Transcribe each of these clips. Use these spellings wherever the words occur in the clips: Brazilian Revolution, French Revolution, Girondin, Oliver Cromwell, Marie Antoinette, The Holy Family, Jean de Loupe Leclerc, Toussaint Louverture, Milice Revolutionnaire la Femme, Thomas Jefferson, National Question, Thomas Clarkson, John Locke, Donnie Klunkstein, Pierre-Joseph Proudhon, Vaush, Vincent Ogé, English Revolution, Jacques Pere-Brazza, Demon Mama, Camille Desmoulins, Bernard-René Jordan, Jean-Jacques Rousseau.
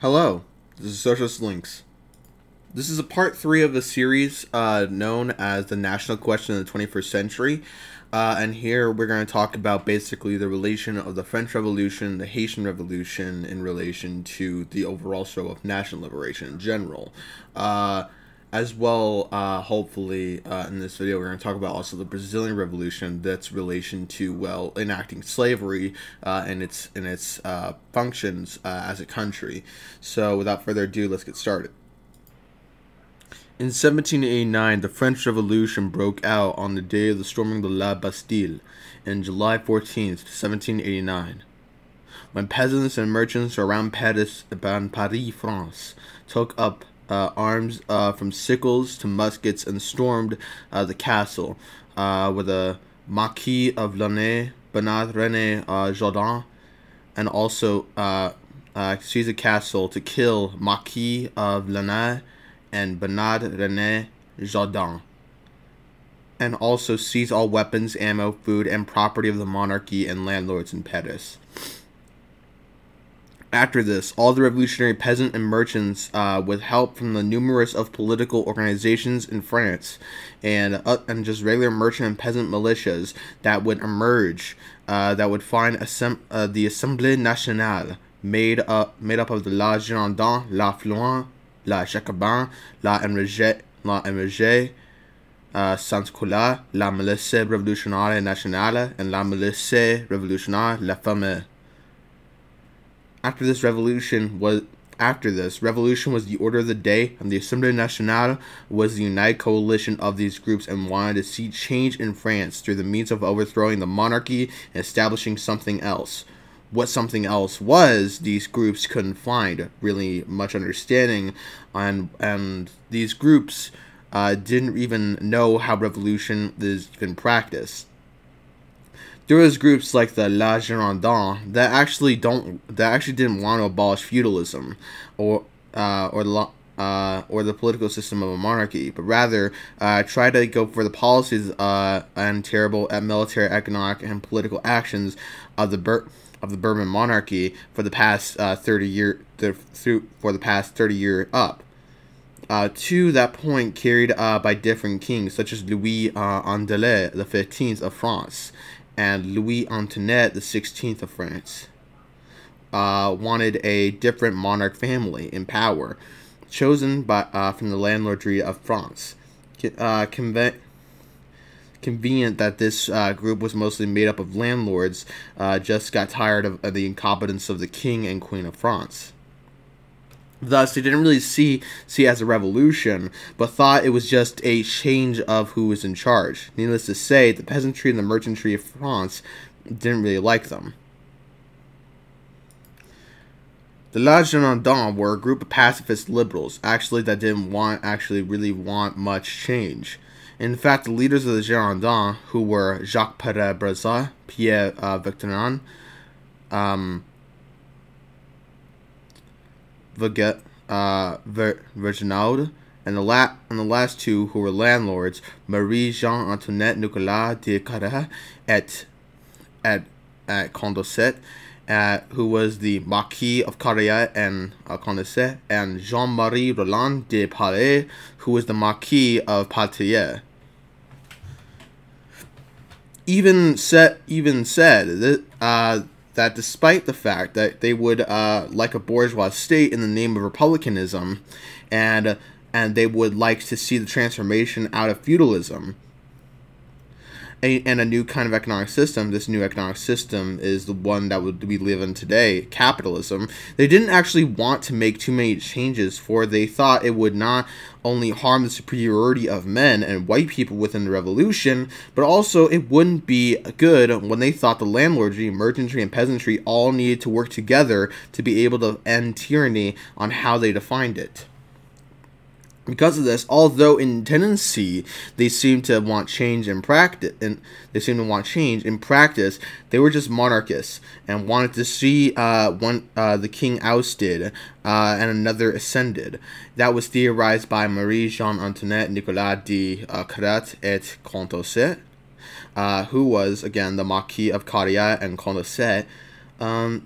Hello, this is Socialist Lynx. This is a part 3 of the series known as the National Question of the 21st Century. And here we're going to talk about basically the relation of the French Revolution, the Haitian Revolution in relation to the overall show of national liberation in general. As well, hopefully, in this video, we're going to talk about also the Brazilian Revolution, that's relation to, well, enacting slavery and its functions as a country. So without further ado, let's get started. In 1789, the French Revolution broke out on the day of the storming of La Bastille, on July 14th, 1789. When peasants and merchants around Paris, France, took up arms from sickles to muskets and stormed the castle, where the Marquis of Launay, Bernard-René Jordan, and also seized the castle to kill Marquis of Launay and Bernard-René Jordan, and also seized all weapons, ammo, food, and property of the monarchy and landlords in Paris. After this, all the revolutionary peasant and merchants, with help from the numerous of political organizations in France, and just regular merchant and peasant militias that would emerge, that would find the Assemblée Nationale made up of the La Girondin, La Fluent, La Jacobin, La Enragée, sans-culottes, La Milice Revolutionnaire Nationale, and La Milice Revolutionnaire la Femme. After this revolution was the order of the day, and the Assemblée Nationale was the united coalition of these groups and wanted to see change in France through the means of overthrowing the monarchy and establishing something else. What something else was, these groups couldn't find really much understanding, and these groups didn't even know how revolution is even practiced. There was groups like the La Girondin that actually didn't want to abolish feudalism, or the political system of a monarchy, but rather try to go for the policies and terrible military, economic, and political actions of the Bourbon monarchy for the past 30 year up. To that point, carried by different kings such as Louis Andalé the 15th of France. And Louis Antoinette, the 16th of France, wanted a different monarch family in power, chosen by from the landlordry of France. Convenient that this group was mostly made up of landlords, just got tired of the incompetence of the king and queen of France. Thus, they didn't really see as a revolution, but thought it was just a change of who was in charge. Needless to say, the peasantry and the merchantry of France didn't really like them. The La Girondin were a group of pacifist liberals, that didn't really want much change. In fact, the leaders of the Girondin, who were Jacques Pere-Brazza, Pierre Victorin, Virginaud, and the last two, who were landlords, Marie-Jean Antoinette Nicolas de Carre at Condorcet, who was the Marquis of Carre and Condorcet, and Jean-Marie Roland de Paris, who was the Marquis of Patrie. Even said that despite the fact that they would like a bourgeois state in the name of republicanism, and they would like to see the transformation out of feudalism and a new kind of economic system. This new economic system is the one that we live in today, capitalism. They didn't actually want to make too many changes, for they thought it would not only harm the superiority of men and white people within the revolution, but also it wouldn't be good when they thought the landlordry, merchantry, and peasantry all needed to work together to be able to end tyranny on how they defined it. Because of this, although in tendency they seem to want change in practice, they were just monarchists and wanted to see the king ousted and another ascended. That was theorized by Marie Jean Antoinette Nicolas de Carre et Condorcet, who was again the Marquis of Carre and Condorcet,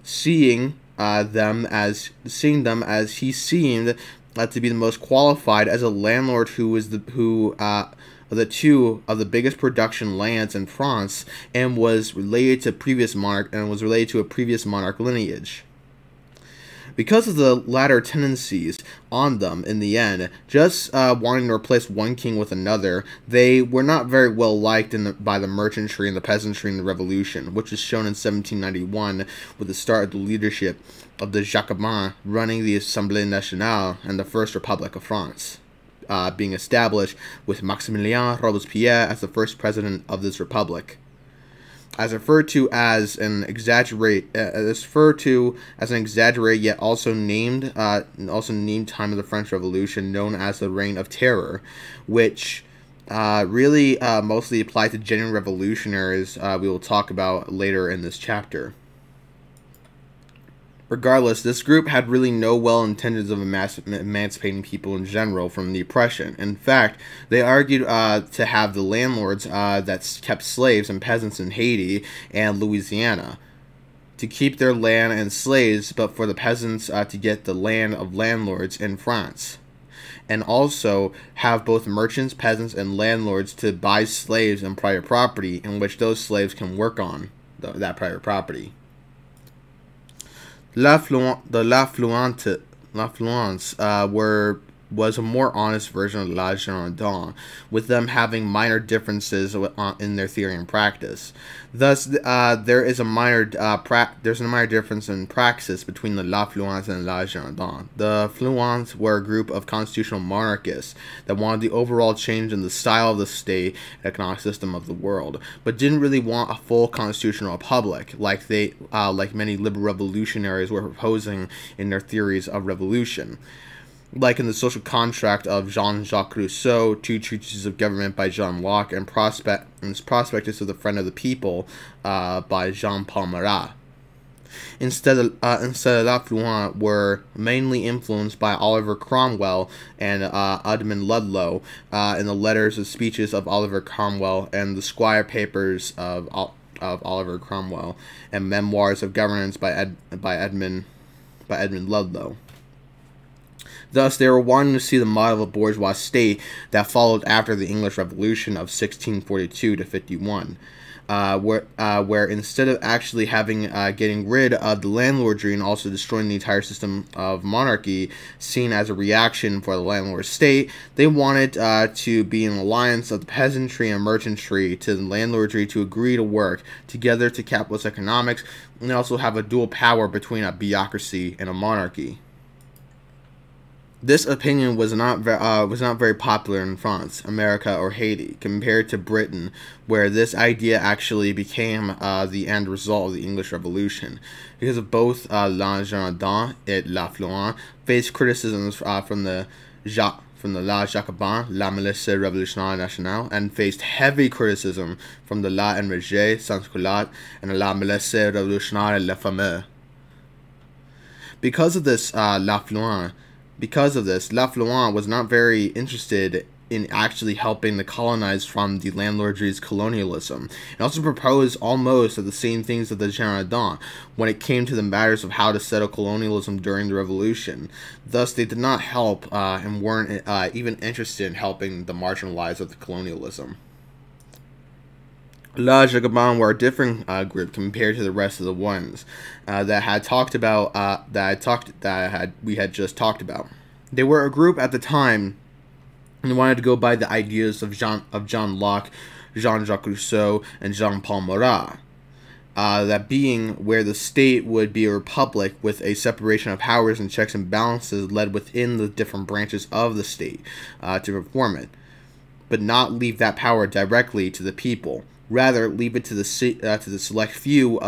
seeing them as he seemed to be the most qualified as a landlord who was the biggest production lands in France and was related to a previous monarch lineage. Because of the latter tendencies on them, in the end, just wanting to replace one king with another, they were not very well liked by the merchantry and the peasantry in the Revolution, which is shown in 1791 with the start of the leadership of the Jacobin running the Assemblée Nationale and the First Republic of France, being established with Maximilien Robespierre as the first president of this republic. As referred to as an exaggerated yet also named time of the French Revolution, known as the Reign of Terror, which really mostly applied to genuine revolutionaries. We will talk about later in this chapter. Regardless, this group had really no well intentions of emancipating people in general from the oppression. In fact, they argued to have the landlords that kept slaves and peasants in Haiti and Louisiana to keep their land and slaves, but for the peasants to get the land of landlords in France. And also have both merchants, peasants, and landlords to buy slaves and private property in which those slaves can work on that private property. La Fluence was a more honest version of La Girondin, with them having minor differences in their theory and practice. Thus, there's a minor difference in praxis between the La Fluence and La Girondin. The Fluence were a group of constitutional monarchists that wanted the overall change in the style of the state and economic system of the world, but didn't really want a full constitutional republic like many liberal revolutionaries were proposing in their theories of revolution. Like in the social contract of Jean-Jacques Rousseau, Two Treatises of Government by John Locke, and Prospectus of the Friend of the People by Jean-Paul Marat. Instead, La Fluence were mainly influenced by Oliver Cromwell and Edmund Ludlow in the letters and speeches of Oliver Cromwell and the Squire Papers of Oliver Cromwell and Memoirs of Governance by Edmund Ludlow. Thus, they were wanting to see the model of a bourgeois state that followed after the English Revolution of 1642 to 51, where instead of actually getting rid of the landlordry and also destroying the entire system of monarchy seen as a reaction for the landlord state, they wanted to be an alliance of the peasantry and merchantry to the landlordry to agree to work together to capitalist economics and also have a dual power between a bureaucracy and a monarchy. This opinion was not very popular in France, America, or Haiti, compared to Britain, where this idea actually became the end result of the English Revolution. Because of both La Girondin and La Fluence faced criticisms from the La Jacobin, La Milice Revolutionnaire Nationale, and faced heavy criticism from the La Enragée, sans-culottes, and La Milice Revolutionnaire la Femme. Because of this, La Fluence was not very interested in actually helping the colonized from the landlordry's colonialism, and also proposed almost the same things as the Girondin when it came to the matters of how to settle colonialism during the Revolution. Thus, they did not help and weren't even interested in helping the marginalized of the colonialism. La Jacobin were a different group compared to the rest of the ones that we had just talked about. They were a group at the time and wanted to go by the ideas of John Locke, Jean-Jacques Rousseau, and Jean-Paul Marat. That being where the state would be a republic with a separation of powers and checks and balances led within the different branches of the state to perform it, but not leave that power directly to the people. Rather, leave it to the select few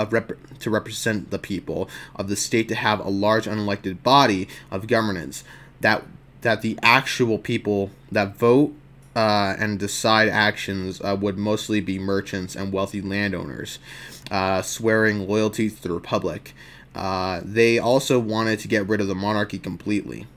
to represent the people of the state to have a large unelected body of governance that the actual people that vote and decide actions would mostly be merchants and wealthy landowners, swearing loyalty to the republic. They also wanted to get rid of the monarchy completely.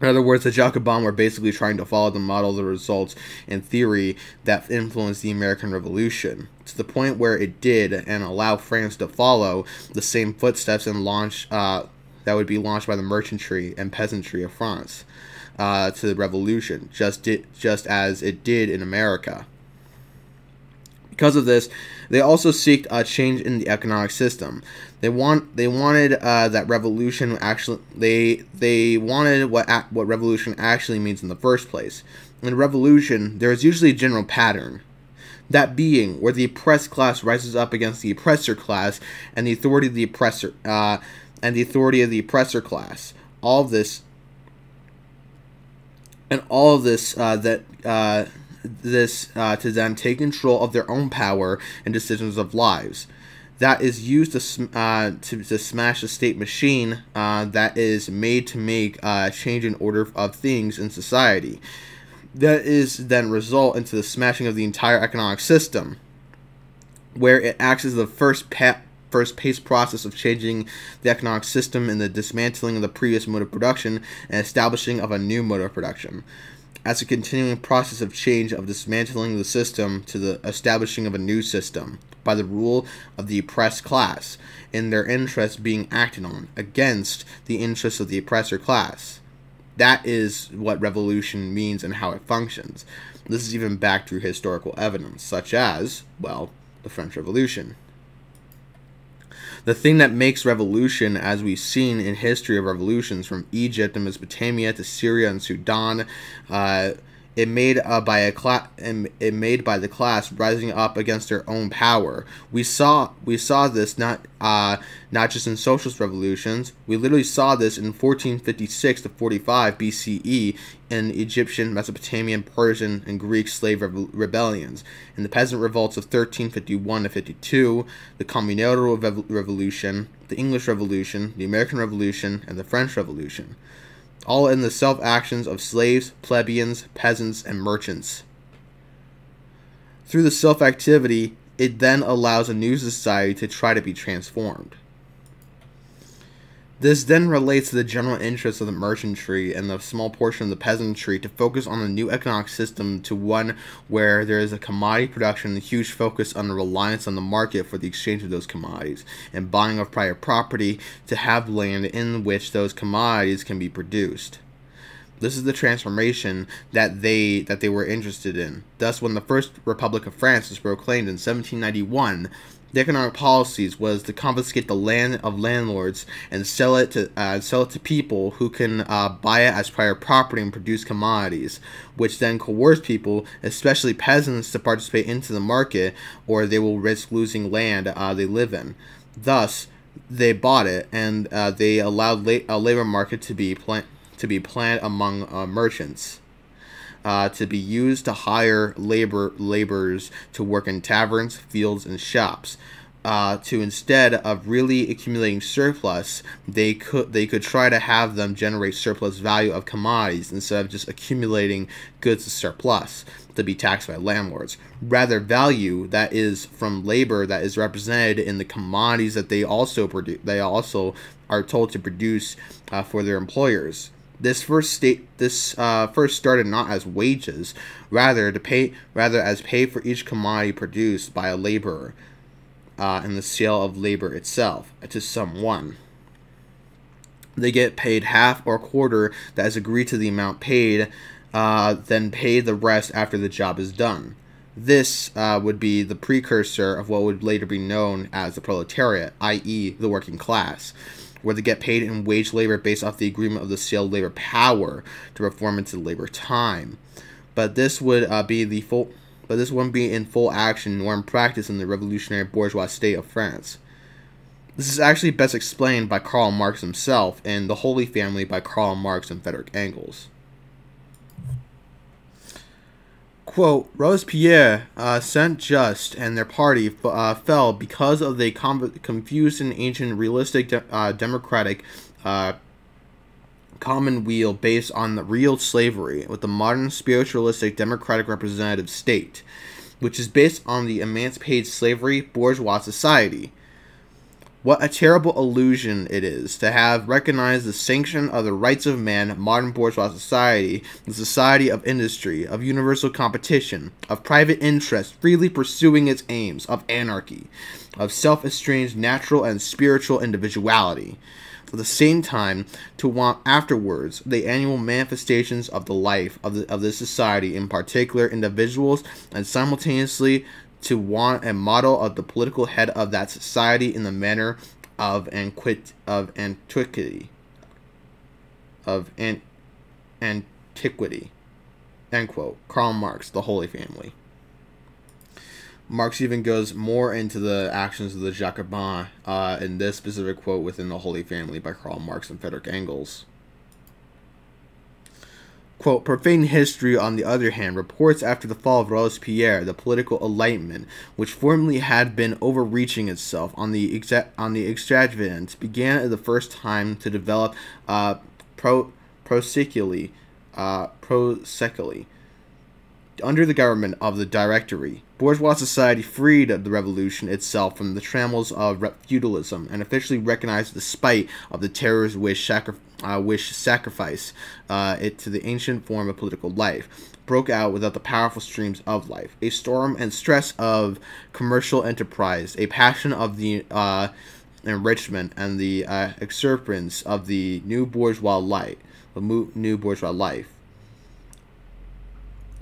In other words, the Jacobins were basically trying to follow the model, the results, and theory that influenced the American Revolution, to the point where it did, and allow France to follow the same footsteps and launch that would be launched by the merchantry and peasantry of France to the Revolution, just as it did in America. Because of this, they also seeked a change in the economic system. They wanted that revolution actually. They wanted what revolution actually means in the first place. In a revolution, there is usually a general pattern, that being where the oppressed class rises up against the oppressor class and the authority of the oppressor class. All of this and all of this to then take control of their own power and decisions of lives. That is used to smash the state machine that is made to make change in order of things in society. That is then result into the smashing of the entire economic system, where it acts as the first-paced process of changing the economic system and the dismantling of the previous mode of production and establishing of a new mode of production, as a continuing process of change of dismantling the system to the establishing of a new system by the rule of the oppressed class, in their interests being acted on against the interests of the oppressor class. That is what revolution means and how it functions. This is even backed through historical evidence, such as, well, the French Revolution. The thing that makes revolution, as we've seen in history of revolutions from Egypt and Mesopotamia to Syria and Sudan, it made by the class rising up against their own power. We saw this not just in socialist revolutions. We literally saw this in 1456 to 45 BCE in Egyptian, Mesopotamian, Persian, and Greek slave rebellions, in the peasant revolts of 1351 to 52, the Communal Revolution, the English Revolution, the American Revolution, and the French Revolution, all in the self-actions of slaves, plebeians, peasants, and merchants. Through the self-activity, it then allows a new society to try to be transformed. This then relates to the general interests of the merchantry and the small portion of the peasantry to focus on the new economic system, to one where there is a commodity production and a huge focus on the reliance on the market for the exchange of those commodities and buying of private property to have land in which those commodities can be produced. This is the transformation that they were interested in. Thus, when the First Republic of France was proclaimed in 1791, the economic policies was to confiscate the land of landlords and sell it to people who can buy it as private property and produce commodities, which then coerce people, especially peasants, to participate into the market, or they will risk losing land they live in. Thus, they bought it, and they allowed a labor market to be planned among merchants, to be used to hire laborers to work in taverns, fields, and shops. To instead of really accumulating surplus, they could try to have them generate surplus value of commodities instead of just accumulating goods as surplus to be taxed by landlords. Rather, value that is from labor that is represented in the commodities that they also are told to produce for their employers. This first started not as wages, rather as pay for each commodity produced by a laborer, and the sale of labor itself to someone. They get paid half or quarter that is agreed to the amount paid, then pay the rest after the job is done. This would be the precursor of what would later be known as the proletariat, i.e., the working class, where they get paid in wage labor based off the agreement of the sale of labor power to perform into labor time. But this would be in full action or in practice in the revolutionary bourgeois state of France. This is actually best explained by Karl Marx himself in The Holy Family by Karl Marx and Friedrich Engels. Quote, Robespierre, Saint-Just, and their party fell because of the confused and ancient realistic democratic commonweal based on the real slavery with the modern spiritualistic democratic representative state, which is based on the emancipated slavery bourgeois society. What a terrible illusion it is to have recognized the sanction of the rights of man, modern bourgeois society, the society of industry, of universal competition, of private interest freely pursuing its aims, of anarchy, of self-estranged natural and spiritual individuality. At the same time, to want afterwards the annual manifestations of the life of this society, in particular individuals, and simultaneously to want a model of the political head of that society in the manner of antiquity, end quote. Karl Marx, The Holy Family. Marx even goes more into the actions of the Jacobin in this specific quote within The Holy Family by Karl Marx and Friedrich Engels. Quote, profane history, on the other hand, reports after the fall of Robespierre the political enlightenment, which formerly had been overreaching itself on the extravagant, began at the first time to develop procyclically. Under the government of the Directory, bourgeois society freed the revolution itself from the trammels of feudalism and officially recognized the spite of the terrors which sacrificed it to the ancient form of political life, broke out without the powerful streams of life. A storm and stress of commercial enterprise, a passion of the enrichment and the exuberance of the new bourgeois life,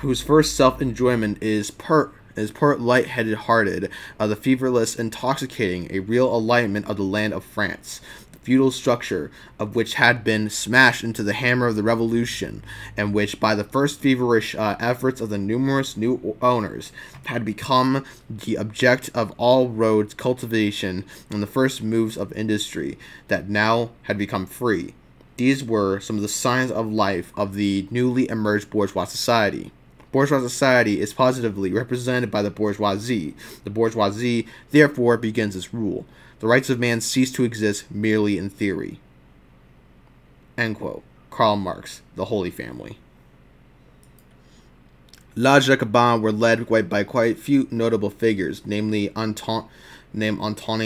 whose first self-enjoyment is part light-headed-hearted, the feverless, intoxicating, a real enlightenment of the land of France, the feudal structure of which had been smashed into the hammer of the revolution, and which, by the first feverish efforts of the numerous new owners, had become the object of all roads cultivation and the first moves of industry, that now had become free. These were some of the signs of life of the newly emerged bourgeois society. Bourgeois society is positively represented by the bourgeoisie. The bourgeoisie, therefore, begins its rule. The rights of man cease to exist merely in theory. End quote. Karl Marx, The Holy Family. La Jacobins were led by quite few notable figures, namely Antoine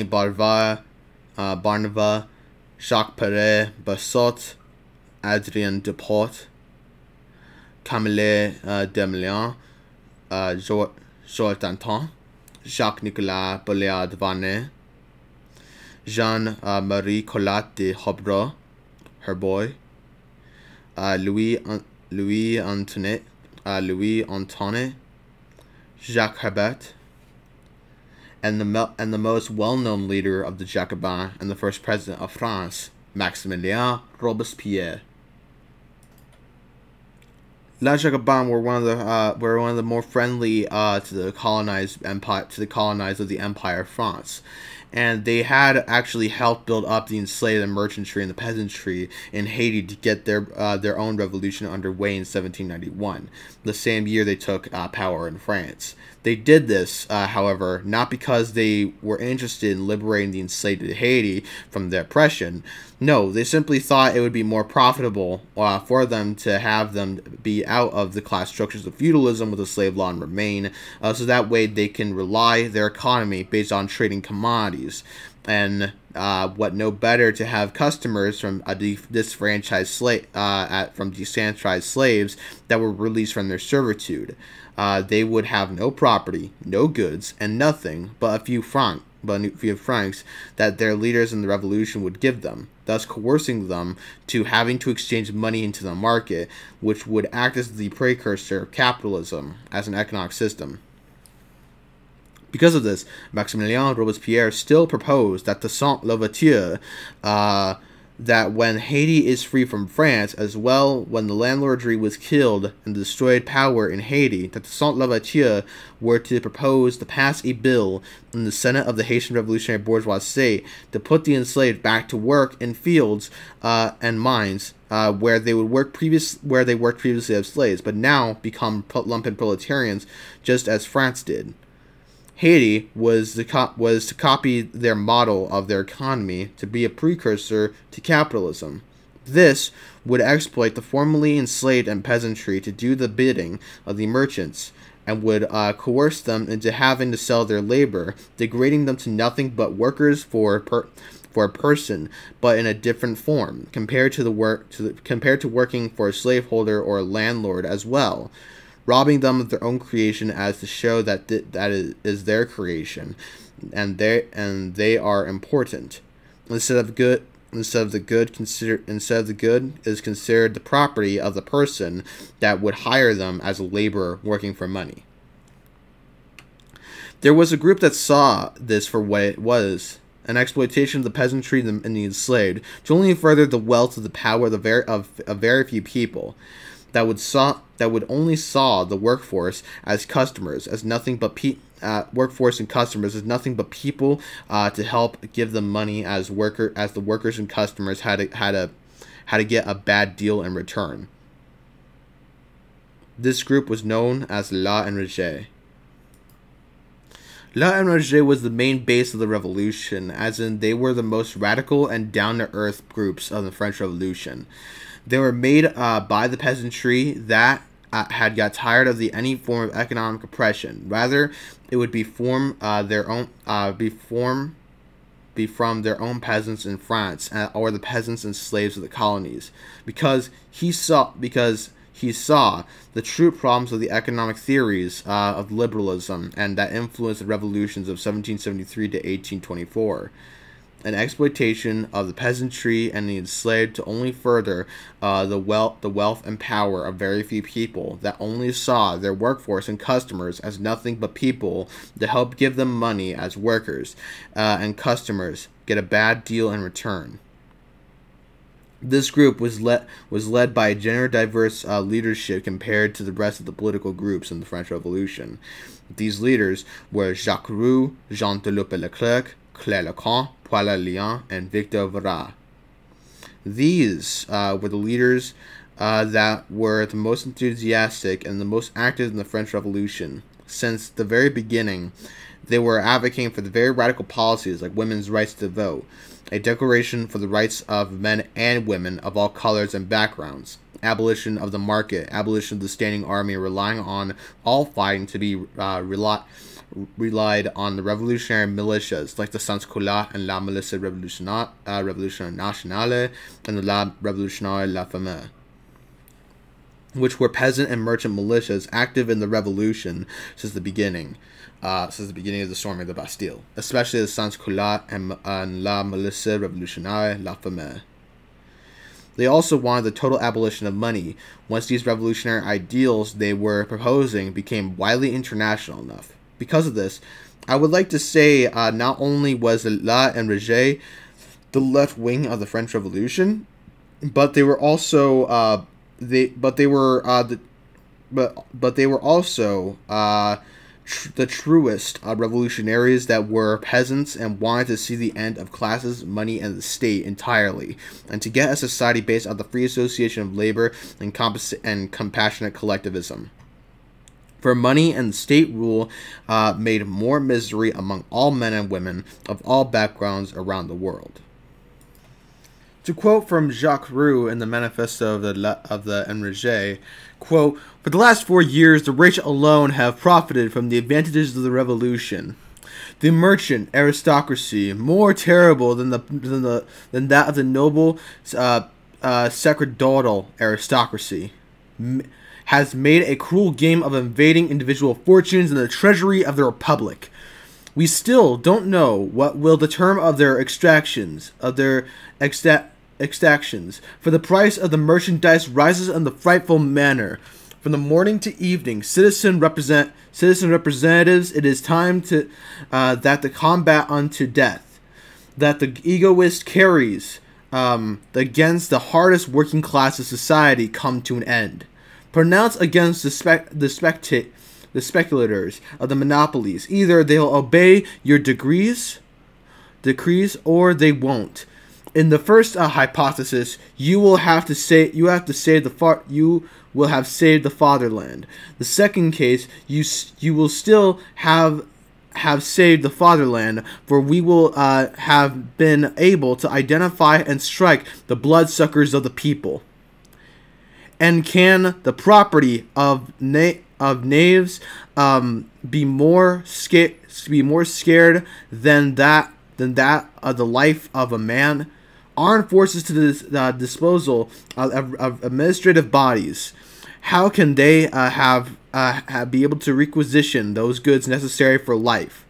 Barnava, Jacques Perret, Bassot, Adrien Deport, Camille Desmoulins, Georges Danton, Jacques-Nicolas Bollard-Vanet, Jean-Marie Collat de Herboy, Louis Antoinette, Jacques Hébert, and the most well-known leader of the Jacobins and the first president of France, Maximilien Robespierre. La Jacobins were one of the more friendly to the colonized of the Empire of France, and they had actually helped build up the enslaved and merchantry and the peasantry in Haiti to get their own revolution underway in 1791, the same year they took power in France. They did this, however, not because they were interested in liberating the enslaved Haiti from their oppression. No, they simply thought it would be more profitable for them to have them be out of the class structures of feudalism with the slave law and remain, so that way they can rely their economy based on trading commodities, and what no better to have customers from disenfranchised slaves that were released from their servitude. They would have no property, no goods, and nothing but a few francs that their leaders in the revolution would give them, thus coercing them to having to exchange money into the market, which would act as the precursor of capitalism as an economic system. Because of this, Maximilien Robespierre still proposed that Toussaint Louverture, that when Haiti is free from France, as well when the landlordry was killed and destroyed power in Haiti, that Toussaint Louverture were to propose to pass a bill in the Senate of the Haitian Revolutionary Bourgeoisie to put the enslaved back to work in fields and mines where they worked previously as slaves, but now become lumpen proletarians, just as France did. Haiti was to copy their model of their economy to be a precursor to capitalism. This would exploit the formerly enslaved and peasantry to do the bidding of the merchants, and would coerce them into having to sell their labor, degrading them to nothing but workers for a person, but in a different form, compared to working for a slaveholder or a landlord as well, robbing them of their own creation as to show that that is their creation, and they are important. Instead of the good is considered the property of the person that would hire them as a laborer working for money. There was a group that saw this for what it was, an exploitation of the peasantry and the enslaved, to only further the wealth of the power of very few people, that would only saw the workforce as customers, as nothing but people to help give them money, as the workers and customers had to get a bad deal in return. This group was known as La Enragée. La Enragée was the main base of the revolution, as in they were the most radical and down-to-earth groups of the French Revolution. They were made by the peasantry that had got tired of any form of economic oppression. Rather, it would be from their own peasants in France, or the peasants and slaves of the colonies, because he saw the true problems of the economic theories of liberalism, and that influenced the revolutions of 1773 to 1824. An exploitation of the peasantry and the enslaved to only further the wealth and power of very few people that only saw their workforce and customers as nothing but people to help give them money as workers and customers get a bad deal in return. This group was led by a gender diverse leadership compared to the rest of the political groups in the French Revolution. These leaders were Jacques Roux, Jean de Loupe Leclerc, Claire Lacombe, Pauline Léon, and Victor Vara. These were the leaders that were the most enthusiastic and the most active in the French Revolution. Since the very beginning, they were advocating for the very radical policies like women's rights to vote, a declaration for the rights of men and women of all colors and backgrounds, abolition of the market, abolition of the standing army, relying on all fighting to be relied on the revolutionary militias like the sans-culottes and la Milice Revolutionnaire Nationale and the La Revolutionnaire la Femme, which were peasant and merchant militias active in the revolution since the beginning of the storming of the Bastille, especially the sans-culottes and la Milice Revolutionnaire la Femme. They also wanted the total abolition of money. Once these revolutionary ideals they were proposing became widely international enough. Because of this, I would like to say not only was La Enragée the left wing of the French Revolution, but they were also the truest revolutionaries that were peasants and wanted to see the end of classes, money, and the state entirely, and to get a society based on the free association of labor and compassionate collectivism. For money and state rule made more misery among all men and women of all backgrounds around the world. To quote from Jacques Roux in the manifesto of the Enragée, quote, "For the last 4 years, the rich alone have profited from the advantages of the revolution. The merchant aristocracy, more terrible than that of the noble sacerdotal aristocracy, has made a cruel game of invading individual fortunes in the treasury of the Republic. We still don't know what will the term of their exactions, for the price of the merchandise rises in the frightful manner. From the morning to evening, citizen representatives, it is time to that the combat unto death, that the egoist carries against the hardest working class of society come to an end. Pronounce against the speculators of the monopolies. Either they'll obey your decrees, or they won't. In the first hypothesis, you will have saved the fatherland. The second case, you will still have saved the fatherland, for we will have been able to identify and strike the bloodsuckers of the people, and can the property of na of knaves be more scared than that of the life of a man. Armed forces to the disposal of administrative bodies. How can they be able to requisition those goods necessary for life?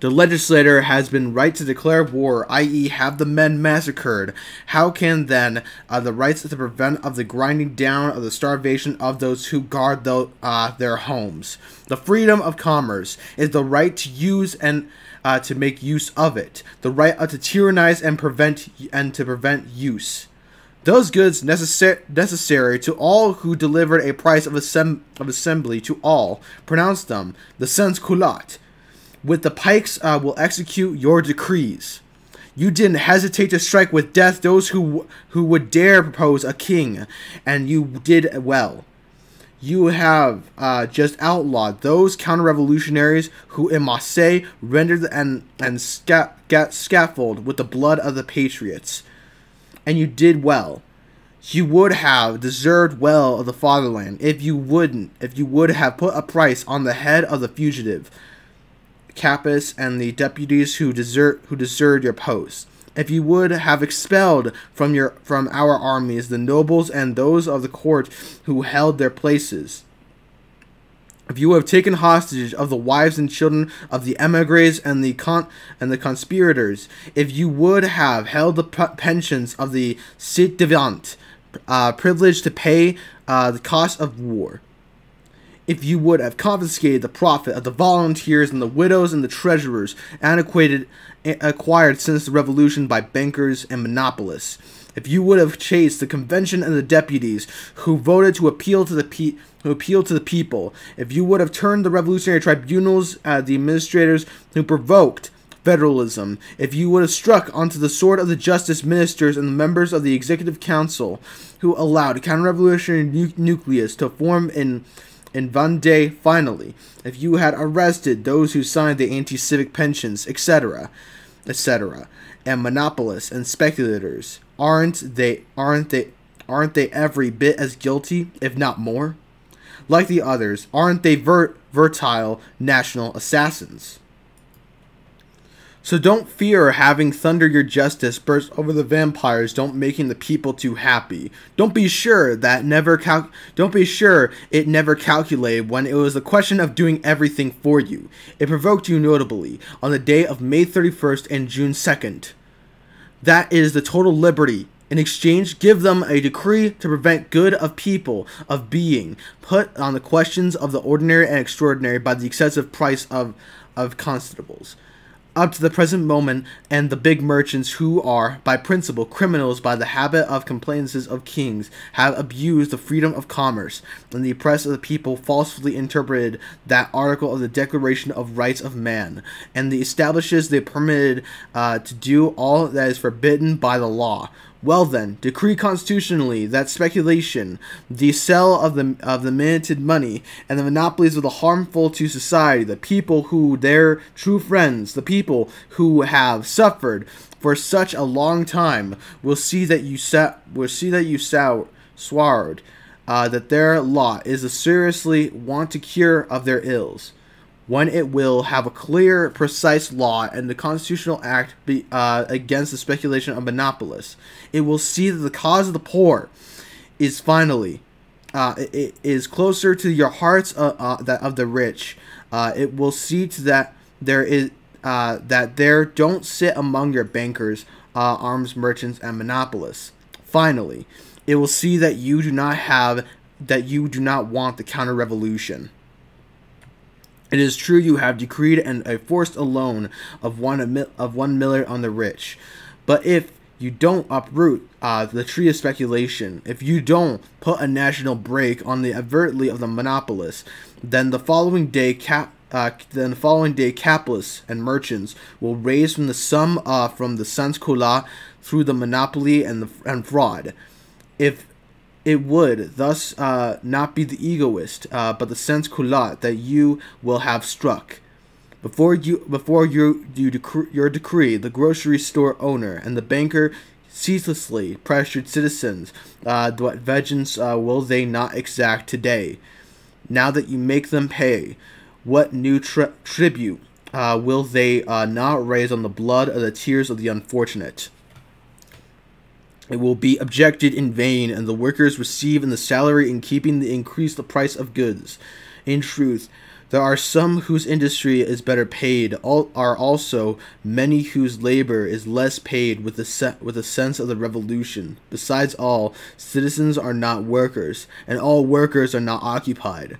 The legislator has been right to declare war, i.e. have the men massacred. How can then the rights to prevent of the grinding down of the starvation of those who guard their homes? The freedom of commerce is the right to use and to make use of it. The right to tyrannize and prevent use. Those goods necessary to all who delivered a price of assembly to all. Pronounce them the sans-culottes. With the pikes will execute your decrees. You didn't hesitate to strike with death those who would dare propose a king, and you did well. You have just outlawed those counter-revolutionaries who in Marseille rendered and scaffold with the blood of the patriots, and you did well. You would have deserved well of the fatherland if you would have put a price on the head of the fugitive Capus and the deputies who deserted your posts. If you would have expelled from our armies the nobles and those of the court who held their places. If you would have taken hostage of the wives and children of the emigres and the conspirators. If you would have held the pensions of the citoyens, privileged to pay the cost of war. If you would have confiscated the profit of the volunteers and the widows and the treasurers, acquired since the revolution by bankers and monopolists. If you would have chased the convention and the deputies who voted to appeal to the people. If you would have turned the revolutionary tribunals, the administrators who provoked federalism. If you would have struck onto the sword of the justice ministers and the members of the executive council who allowed counter-revolutionary nucleus to form in Vendée, finally, if you had arrested those who signed the anti-civic pensions, etc., etc., and monopolists and speculators, aren't they every bit as guilty, if not more? Like the others, aren't they veritable national assassins? So don't fear having thunder your justice burst over the vampires. Don't making the people too happy. Don't be sure it never calculated when it was the question of doing everything for you. It provoked you notably on the day of May 31st and June 2nd. That is the total liberty. In exchange, give them a decree to prevent good of people of being put on the questions of the ordinary and extraordinary by the excessive price of constables. Up to the present moment, and the big merchants who are, by principle, criminals by the habit of complainances of kings, have abused the freedom of commerce, and the oppressed of the people falsely interpreted that article of the Declaration of Rights of Man, and the establishes they permitted to do all that is forbidden by the law. Well then, decree constitutionally that speculation, the sale of the minted money, and the monopolies of the harmful to society, the people who their true friends, the people who have suffered for such a long time, will see that you swore that their lot is a seriously want to cure of their ills. When it will have a clear, precise law and the constitutional act be against the speculation of monopolists, it will see that the cause of the poor is finally it is closer to your hearts that of the rich. It will see to that there don't sit among your bankers, arms merchants, and monopolists. Finally, it will see that you do not want the counter-revolution. It is true you have decreed and forced a loan of one miller on the rich, but if you don't uproot the tree of speculation, if you don't put a national break on the overtly of the monopolists, then the following day capitalists and merchants will raise from the sum from the sans-culottes through the monopoly and fraud. If it would thus not be the egoist, but the sans-culotte that you will have struck. Before your decree, the grocery store owner and the banker ceaselessly pressured citizens. What vengeance will they not exact today? Now that you make them pay, what new tribute will they not raise on the blood or the tears of the unfortunate? It will be objected in vain, and the workers receive in the salary in keeping the increase the price of goods. In truth, there are some whose industry is better paid, are also many whose labor is less paid with the sense of the revolution. Besides all, citizens are not workers, and all workers are not occupied.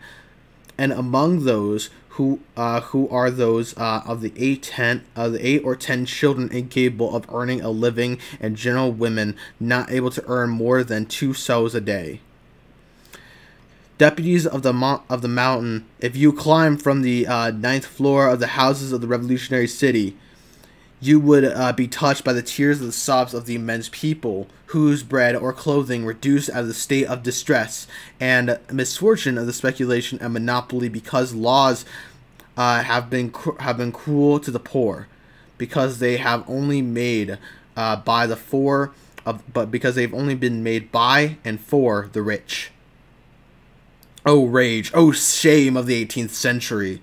And among those who are those of the 8 or 10 children incapable of earning a living, and general women not able to earn more than 2 sous a day. Deputies of the mountain, if you climb from the 9th floor of the houses of the revolutionary city, you would be touched by the tears and the sobs of the immense people, whose bread or clothing, reduced out of the state of distress and misfortune of the speculation and monopoly, because laws have been cruel to the poor, because they have only made by the for, but because they've only been made by and for the rich. Oh rage, oh shame of the 18th century!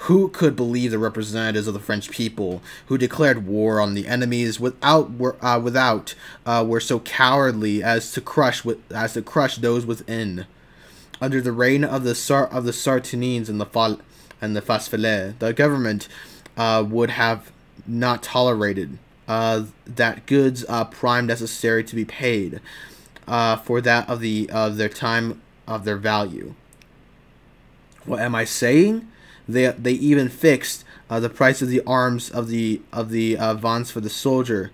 Who could believe the representatives of the French people, who declared war on the enemies without, were so cowardly as to crush those within? Under the reign of the Sartinines and the Fasfelais, the government would have not tolerated that goods prime necessary to be paid for that of their time, of their value. What am I saying? They even fixed the price of the arms of the vans for the soldier.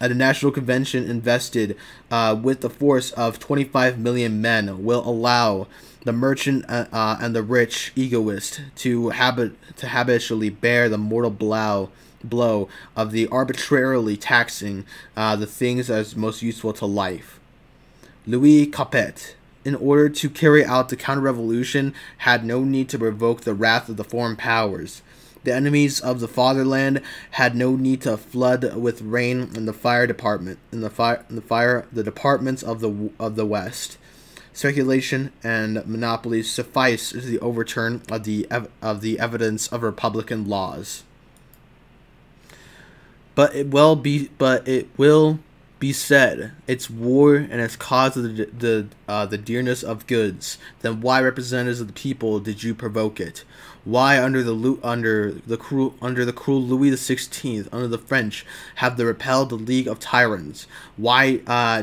At a national convention invested with the force of 25 million men will allow the merchant and the rich egoist to habitually bear the mortal blow of the arbitrarily taxing the things as most useful to life. Louis Capet, in order to carry out the counter-revolution, had no need to provoke the wrath of the foreign powers. The enemies of the fatherland had no need to flood with rain in the fire department, the departments of the West. Speculation and monopolies sufficed to the overturn of the evidence of republican laws. But it will be said, it's war and its cause of the dearness of goods. Then why, representatives of the people, did you provoke it? Why, under the cruel Louis XVI, under the French, have they repelled the League of Tyrants? Why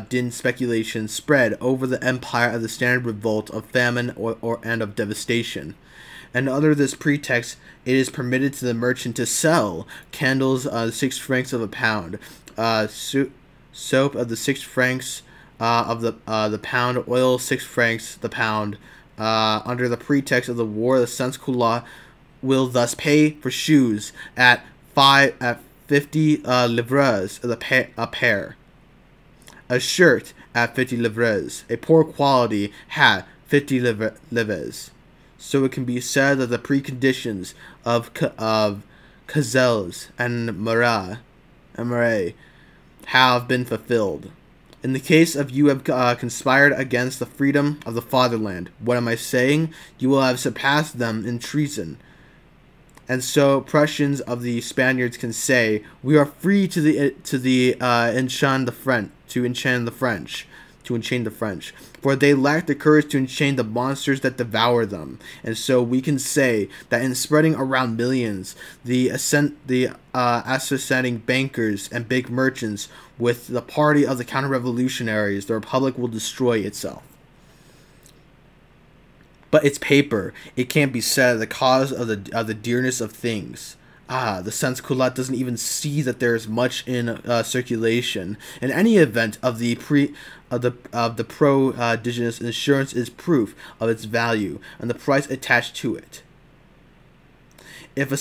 didn't speculation spread over the empire of the standard revolt of famine and of devastation? And under this pretext, it is permitted to the merchant to sell candles 6 francs of a pound, soap of the 6 francs of the pound, oil 6 francs the pound. Under the pretext of the war, the sans-culottes will thus pay for shoes at 50 livres a pair, a shirt at 50 livres, a poor quality hat 50 livres. So it can be said that the preconditions of Cazelles and Marais have been fulfilled. In the case of you have conspired against the freedom of the fatherland, what am I saying? You will have surpassed them in treason. And so Prussians of the Spaniards can say, we are free to enchain the French, for they lack the courage to enchain the monsters that devour them. And so we can say that in spreading around millions, the ascertaining bankers and big merchants with the party of the counter-revolutionaries, the republic will destroy itself. But it's paper. It can't be said the cause of the dearness of things. Ah, the sans-culotte doesn't even see that there is much in circulation. In any event, the prodigious insurance is proof of its value and the price attached to it. If a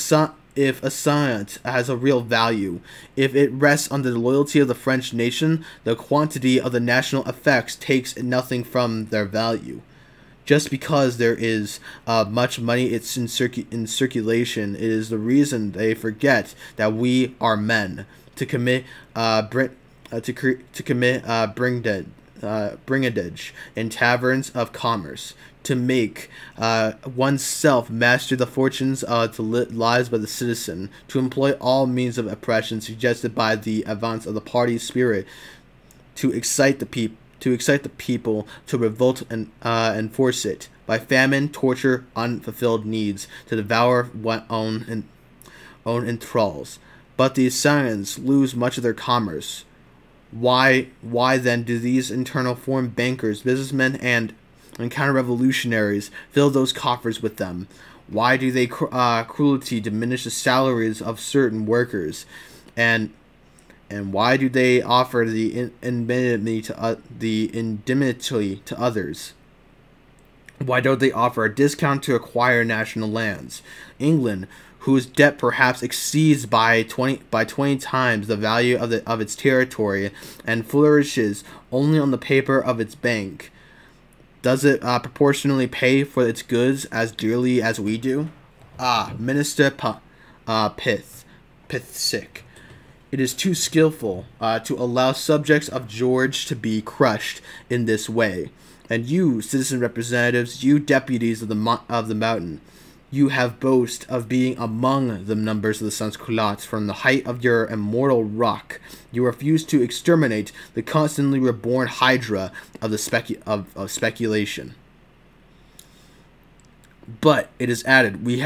science has a real value, if it rests on the loyalty of the French nation, the quantity of the national effects takes nothing from their value. Just because there is much money it's in circulation, it is the reason they forget that we are men to commit bring dead brigandage in taverns of commerce, to make oneself master the fortunes to lives by the citizen, to employ all means of oppression suggested by the advance of the party spirit, to excite the people, to revolt and enforce it by famine, torture, unfulfilled needs, to devour one's own enthralls. But these scions lose much of their commerce. Why then do these internal foreign bankers, businessmen, and counter-revolutionaries fill those coffers with them? Why do they cruelly diminish the salaries of certain workers, and why do they offer the indemnity to others? Why don't they offer a discount to acquire national lands? England, whose debt perhaps exceeds by 20 times the value of its territory, and flourishes only on the paper of its bank, does it proportionally pay for its goods as dearly as we do? Ah, Minister Pithsick, it is too skillful to allow subjects of George to be crushed in this way. And you, citizen representatives, you deputies of the mountain, you have boast of being among the numbers of the sans-culottes from the height of your immortal rock. You refuse to exterminate the constantly reborn hydra of speculation. But it is added, we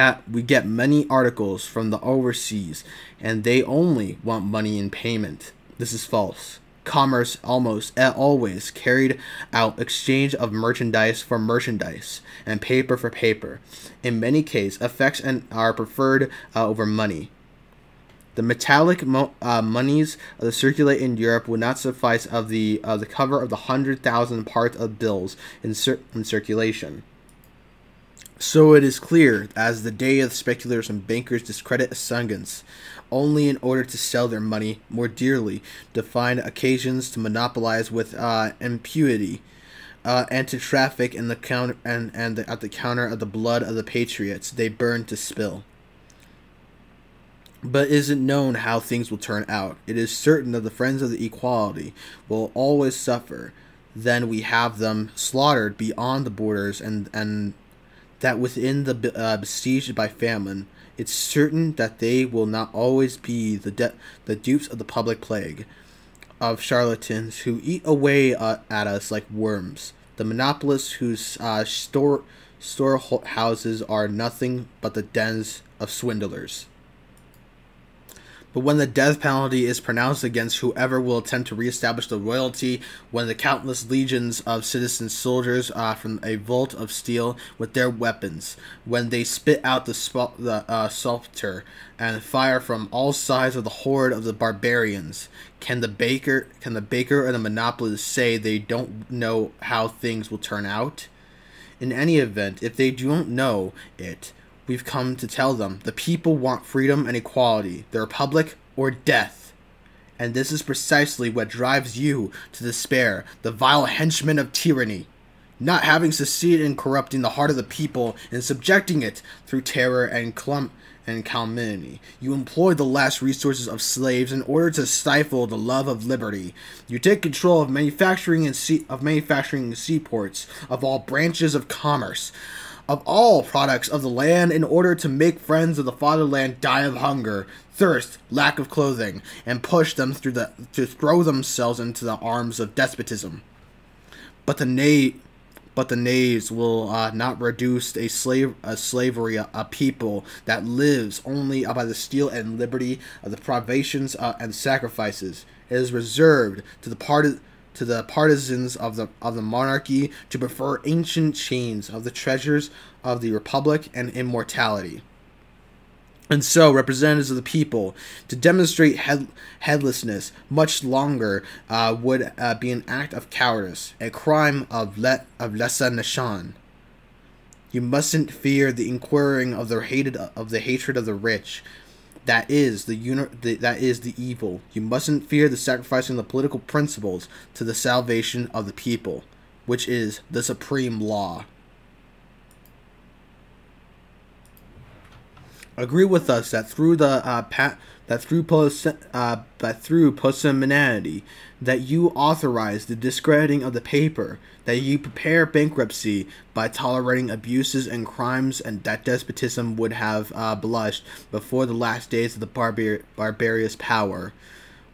get many articles from the overseas, and they only want money in payment. This is false. Commerce almost always carried out exchange of merchandise for merchandise and paper for paper. In many cases, effects are preferred over money. The metallic monies that circulate in Europe would not suffice of the cover of the 100,000 parts of bills in circulation. So it is clear, as the day of speculators and bankers discredit assangements only in order to sell their money more dearly, to find occasions to monopolize with impunity, and to traffic in the at the counter of the blood of the patriots they burn to spill. But it isn't known how things will turn out. It is certain that the friends of the equality will always suffer. Then we have them slaughtered beyond the borders, and that within the besieged by famine, it's certain that they will not always be the dupes of the public plague, of charlatans who eat away at us like worms, the monopolists whose storehouses are nothing but the dens of swindlers. But when the death penalty is pronounced against whoever will attempt to reestablish the royalty, when the countless legions of citizen soldiers from a vault of steel with their weapons, when they spit out the salter and fire from all sides of the horde of the barbarians, can the baker and the monopolist say they don't know how things will turn out? In any event, if they don't know it, we've come to tell them the people want freedom and equality, the republic or death. And this is precisely what drives you to despair, the vile henchmen of tyranny. Not having succeeded in corrupting the heart of the people and subjecting it through terror and calumny, you employ the last resources of slaves in order to stifle the love of liberty. You take control of manufacturing seaports, of all branches of commerce, of all products of the land, in order to make friends of the fatherland die of hunger, thirst, lack of clothing, and push them to throw themselves into the arms of despotism. But the knaves will not reduce a slavery a people that lives only by the steel and liberty of the privations and sacrifices. It is reserved to the partisans of the monarchy to prefer ancient chains of the treasures of the republic and immortality. And so, representatives of the people, to demonstrate headlessness much longer would be an act of cowardice, a crime of lesa nation. You mustn't fear the inquiring of the hatred of the rich. That is the evil. You mustn't fear the sacrificing of the political principles to the salvation of the people, which is the supreme law. agree with us that through the pusillanimity, that you authorize the discrediting of the paper, that you prepare bankruptcy by tolerating abuses and crimes, and that despotism would have blushed before the last days of the barbarous power.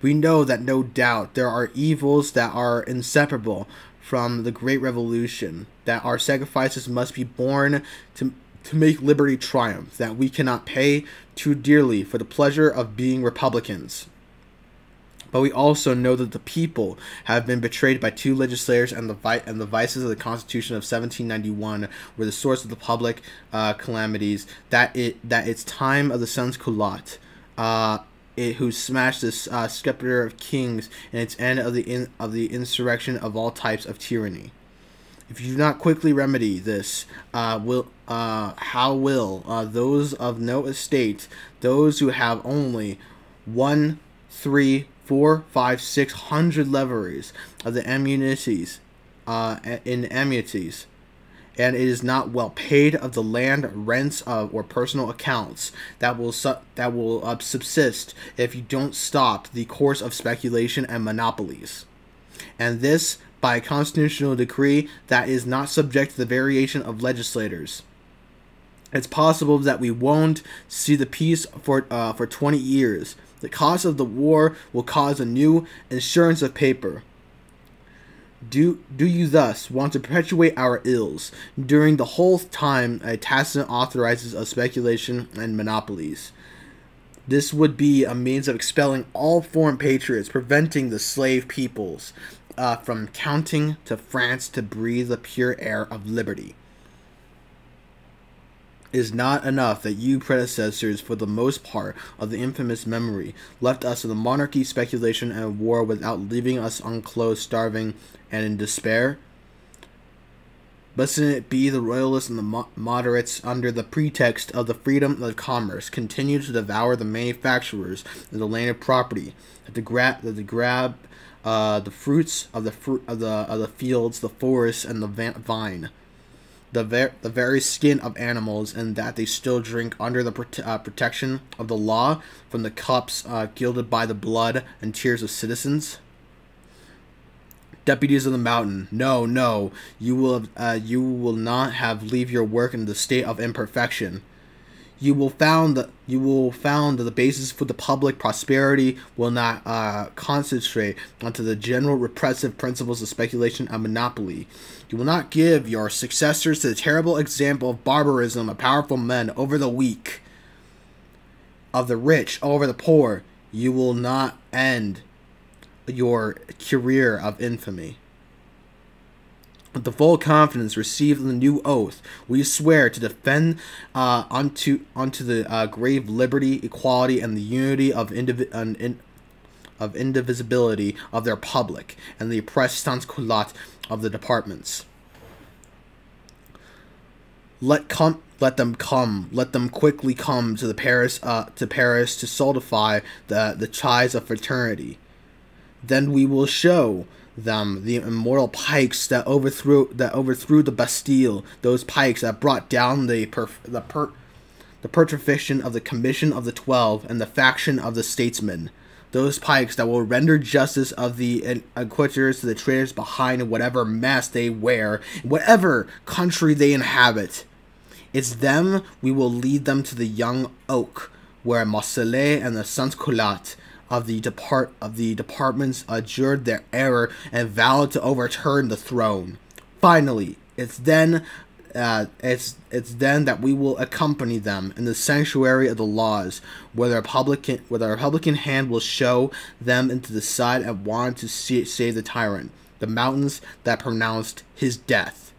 We know that no doubt there are evils that are inseparable from the Great Revolution, that our sacrifices must be borne to make liberty triumph, that we cannot pay too dearly for the pleasure of being Republicans. But we also know that the people have been betrayed by two legislators, and the vices of the Constitution of 1791 were the source of the public calamities, that it's time of the sans-culottes, who smashed the scepter of kings, and its end of the insurrection of all types of tyranny. If you do not quickly remedy this, how will those of no estate, those who have only 1, 3, 4, 5, 600 leveries of the immunities, and it is not well paid of the land rents of or personal accounts that will subsist if you don't stop the course of speculation and monopolies, and this by a constitutional decree that is not subject to the variation of legislators. It's possible that we won't see the peace for 20 years. The cost of the war will cause a new insurance of paper. Do you thus want to perpetuate our ills during the whole time a tacit authorizes of speculation and monopolies? This would be a means of expelling all foreign patriots, preventing the slave peoples from counting to France to breathe the pure air of liberty. It is not enough that you predecessors, for the most part of the infamous memory, left us with a monarchy, speculation, and war without leaving us unclothed, starving, and in despair. Mustn't it be the royalists and the moderates, under the pretext of the freedom of commerce, continue to devour the manufacturers and the landed property, that to grab the fruits of the fields, the forests, and the vine, the very skin of animals, and that they still drink under the protection of the law from the cups gilded by the blood and tears of citizens? Deputies of the mountain, no, no, you will not have leave your work in the state of imperfection. You will found that the basis for the public prosperity will not concentrate onto the general repressive principles of speculation and monopoly. You will not give your successors to the terrible example of barbarism, of powerful men over the weak, of the rich over the poor. You will not end your career of infamy. With the full confidence received in the new oath, we swear to defend unto the grave liberty, equality, and the unity of indivisibility of their public, and the oppressed sans-culottes of the departments. Let them quickly come to the Paris to solidify the ties of fraternity. Then we will show them the immortal pikes that overthrew the Bastille, those pikes that brought down the petrification of the Commission of the 12 and the faction of the statesmen, those pikes that will render justice of the inquisitors to the traitors behind whatever mask they wear, whatever country they inhabit. It's them we will lead them to the young oak, where Marseillais and the sans-culottes of the departments adjured their error and vowed to overturn the throne. Finally, it's then that we will accompany them in the sanctuary of the laws, where the Republican hand will show them into the side and want to save the tyrant, the mountains that pronounced his death.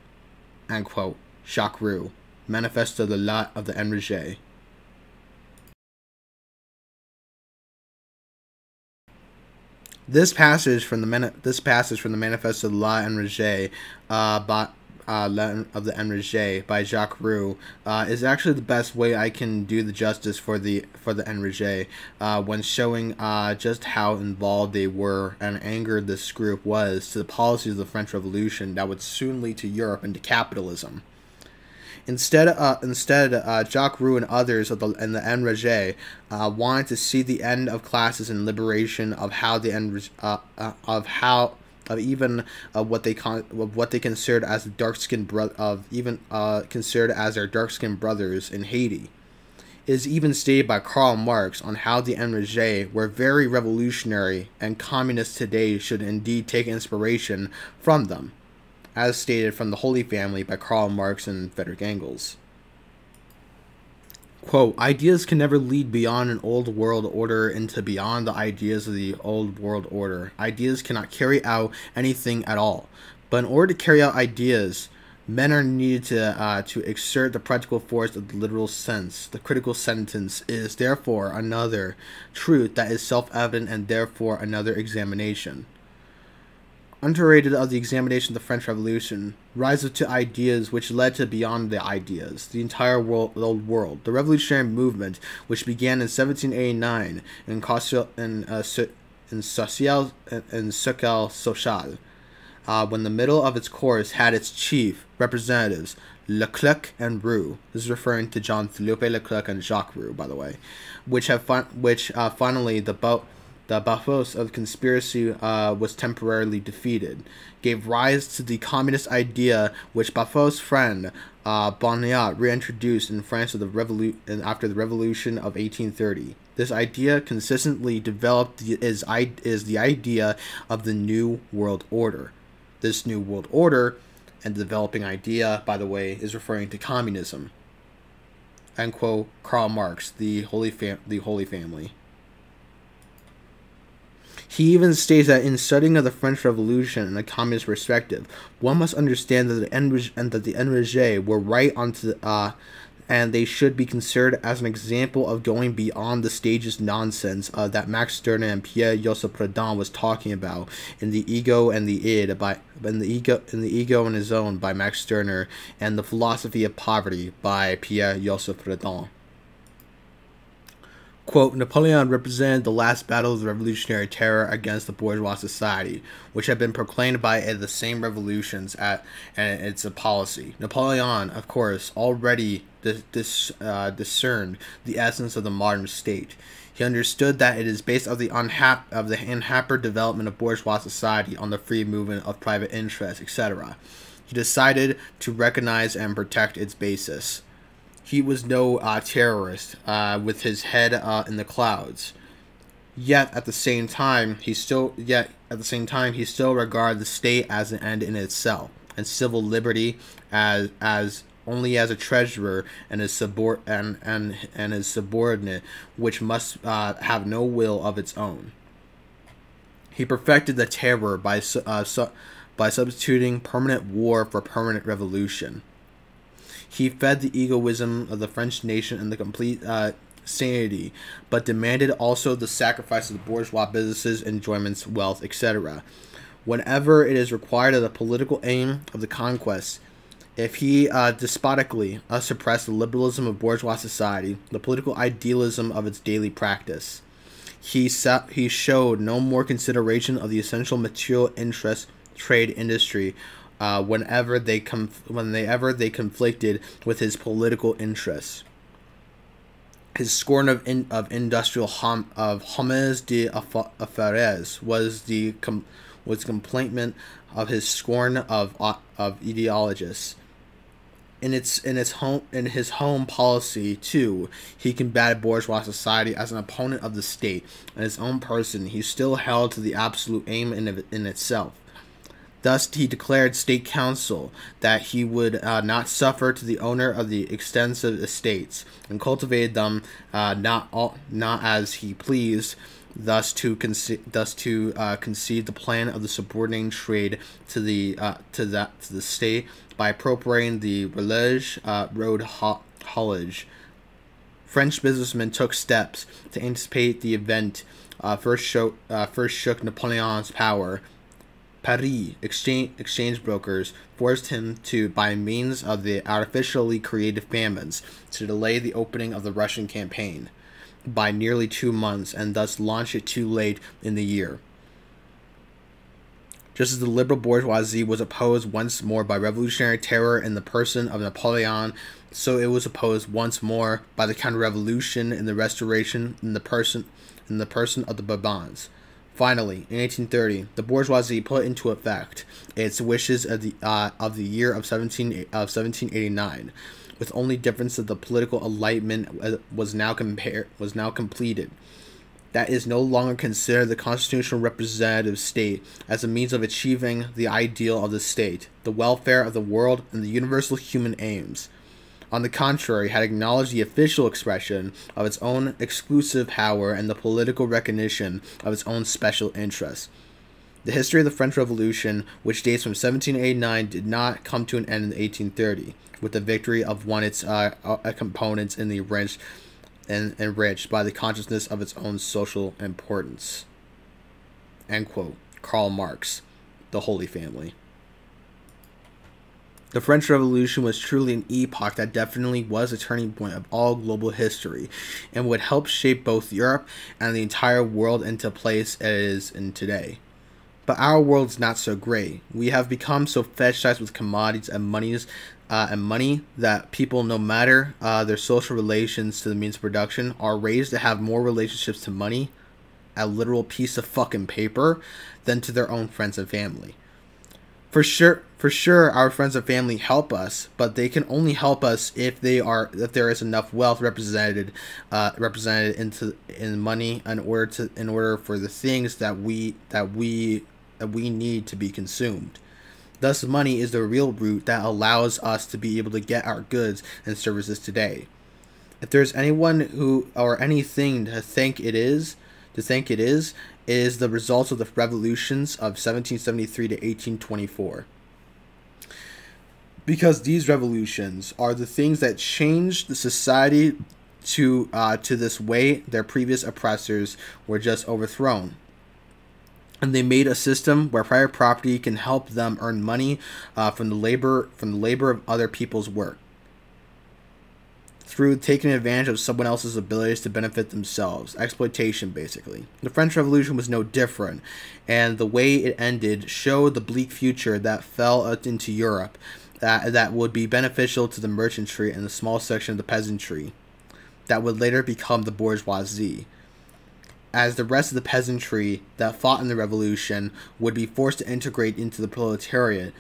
End quote. Jacques Roux, Manifesto de la of the Enragée. This passage from the Manifesto de La Enragée by Jacques Roux is actually the best way I can do the justice for the Enragée, when showing just how involved they were and angered this group was to the policies of the French Revolution that would soon lead to Europe and to capitalism. Instead, Jacques Roux and others in the Enragée wanted to see the end of classes and liberation of how the what they considered as their dark-skinned brothers in Haiti. It is even stated by Karl Marx on how the Enragés were very revolutionary, and communists today should indeed take inspiration from them, as stated from The Holy Family by Karl Marx and Friedrich Engels. Quote, ideas can never lead beyond an old world order into beyond the ideas of the old world order. Ideas cannot carry out anything at all. But in order to carry out ideas, men are needed to exert the practical force of the literal sense. The critical sentence is therefore another truth that is self-evident and therefore another examination. Underrated of the examination of the French Revolution, rise of two ideas which led to beyond the ideas, the entire old world, the revolutionary movement which began in 1789 in Sociale, when the middle of its course had its chief representatives, Leclerc and Roux. This is referring to Jean de Loupe Leclerc and Jacques Roux, by the way, which finally the bathos of conspiracy was temporarily defeated, gave rise to the communist idea which Baffo's friend Bonniat reintroduced in France after the Revolution of 1830. This idea consistently developed is the idea of the New World Order. This New World Order and the developing idea, by the way, is referring to communism. End quote, Karl Marx, The Holy Family. He even states that in studying of the French Revolution in a communist perspective, one must understand that the Enragés were right onto and they should be considered as an example of going beyond the stages nonsense that Max Stirner and Pierre-Joseph Proudhon was talking about in The Ego and His Own by Max Stirner and The Philosophy of Poverty by Pierre-Joseph Proudhon. Quote, Napoleon represented the last battle of the revolutionary terror against the bourgeois society, which had been proclaimed by the same revolutions and it's a policy. Napoleon, of course, already discerned the essence of the modern state. He understood that it is based on the unhampered development of bourgeois society, on the free movement of private interests, etc. He decided to recognize and protect its basis. He was no terrorist with his head in the clouds. Yet at the same time he still regarded the state as an end in itself, and civil liberty as only as a treasurer and his subordinate, which must have no will of its own. He perfected the terror by substituting permanent war for permanent revolution. He fed the egoism of the French nation and the complete sanity, but demanded also the sacrifice of the bourgeois businesses, enjoyments, wealth, etc. Whenever it is required of the political aim of the conquest, if he despotically suppressed the liberalism of bourgeois society, the political idealism of its daily practice, he showed no more consideration of the essential material interests, trade, industry, whenever they conflicted with his political interests. His scorn of hommes d'affaires was complainment of his scorn of ideologists. In his home policy too, he combated bourgeois society as an opponent of the state and his own person. He still held to the absolute aim in itself. Thus, he declared state council that he would not suffer to the owner of the extensive estates, and cultivated them not as he pleased, thus to concede the plan of the subordinating trade to the state by appropriating the road haulage. French businessmen took steps to anticipate the event first shook Napoleon's power. Paris exchange brokers forced him to, by means of the artificially created famines, to delay the opening of the Russian campaign by nearly 2 months, and thus launch it too late in the year. just as the liberal bourgeoisie was opposed once more by revolutionary terror in the person of Napoleon, so it was opposed once more by the counter-revolution and the restoration in the person of the Bourbons. Finally, in 1830, the bourgeoisie put into effect its wishes of the year of 1789, with only difference that the political enlightenment was now completed. That is no longer considered the constitutional representative state as a means of achieving the ideal of the state, the welfare of the world, and the universal human aims. On the contrary, had acknowledged the official expression of its own exclusive power and the political recognition of its own special interests. The history of the French Revolution, which dates from 1789, did not come to an end in 1830, with the victory of one of its components in the enriched by the consciousness of its own social importance. End quote. Karl Marx, The Holy Family. The French Revolution was truly an epoch that definitely was a turning point of all global history and would help shape both Europe and the entire world into the place it is in today. But our world's not so great. We have become so fetishized with commodities and money that people, no matter their social relations to the means of production, are raised to have more relationships to money, a literal piece of fucking paper, than to their own friends and family. For sure, our friends and family help us, but they can only help us if there is enough wealth represented in money in order for the things that we need to be consumed. Thus, money is the real route that allows us to be able to get our goods and services today. If there's anyone who or anything to think it is the results of the revolutions of 1773 to 1824. Because these revolutions are the things that changed the society to this way their previous oppressors were just overthrown. And they made a system where private property can help them earn money from the labor of other people's work, through taking advantage of someone else's abilities to benefit themselves. Exploitation, basically. The French Revolution was no different, and the way it ended showed the bleak future that fell into Europe that would be beneficial to the merchantry and the small section of the peasantry that would later become the bourgeoisie, as the rest of the peasantry that fought in the revolution would be forced to integrate into the proletariat,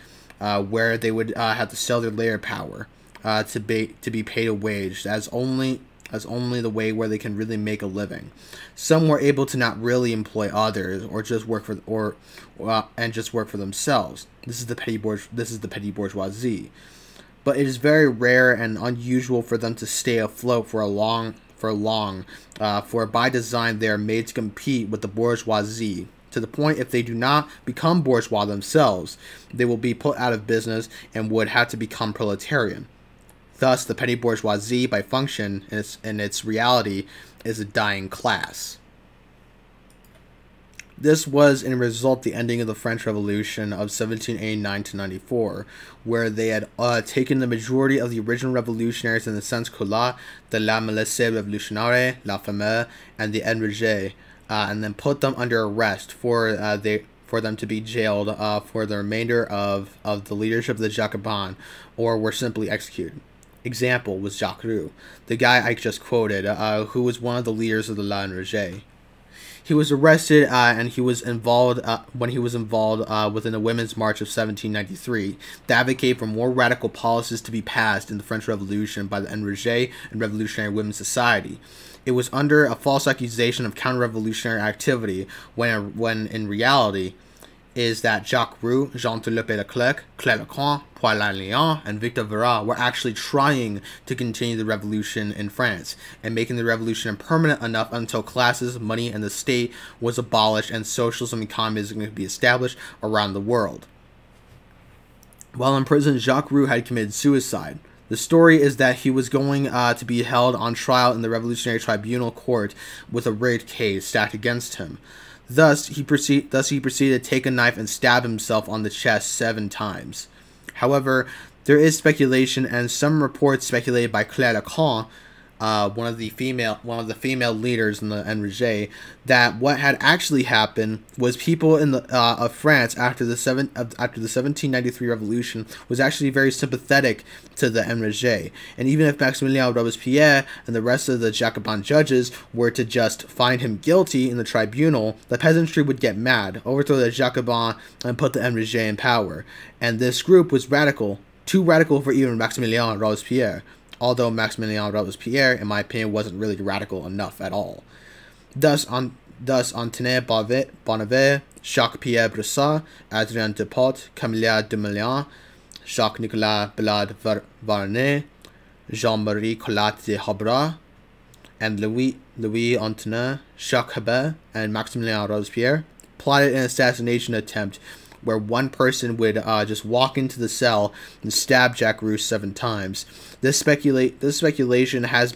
where they would have to sell their labor power to be paid a wage. That's only the way where they can really make a living. Some were able to not really employ others or just work for themselves. This is the petty bourgeoisie. But it is very rare and unusual for them to stay afloat for by design they are made to compete with the bourgeoisie, to the point if they do not become bourgeois themselves, they will be put out of business and would have to become proletarian. Thus, the petty bourgeoisie, by function and its reality, is a dying class. This was, in result, the ending of the French Revolution of 1789 to 94, where they had taken the majority of the original revolutionaries in the sans-culottes, the La Milice Revolutionnaire, La Femme, and the Enragée, and then put them under arrest for them to be jailed for the remainder of the leadership of the Jacobin, or were simply executed. Example was Jacques Roux, the guy I just quoted, who was one of the leaders of the La Enragée. He was arrested and he was involved within the Women's March of 1793 to advocate for more radical policies to be passed in the French Revolution by the Enragée and Revolutionary Women's Society. It was under a false accusation of counter-revolutionary activity when in reality is that Jacques Roux, Jean de Loupe Leclerc, Claire Lacombe, Pauline Léon, and Victor Verrat were actually trying to continue the revolution in France and making the revolution permanent enough until classes, money, and the state was abolished and socialism and communism could be established around the world. While in prison, Jacques Roux had committed suicide. The story is that he was going to be held on trial in the Revolutionary Tribunal Court with a rigged case stacked against him. Thus, he proceeded to take a knife and stab himself on the chest 7 times. However, there is speculation, and some reports speculated by Claire Lacombe, one of the female leaders in the Enragée, that what had actually happened was people in the of France after the 1793 revolution was actually very sympathetic to the Enragée, and even if Maximilien Robespierre and the rest of the Jacobin judges were to just find him guilty in the tribunal, the peasantry would get mad, overthrow the Jacobin, and put the Enragée in power. And this group was radical, too radical for even Maximilien Robespierre. Although Maximilien Robespierre, in my opinion, wasn't really radical enough at all. Thus, Antonin Bonnevet, Jacques-Pierre Brissat, Adrien Depot, Camille Desmoulins, Jacques-Nicolas Bellade-Varney, Jean-Marie Collat de Habra, and Louis Antonin, Jacques Hébert, and Maximilien Robespierre plotted an assassination attempt where one person would just walk into the cell and stab Jacques Roux 7 times. This speculation has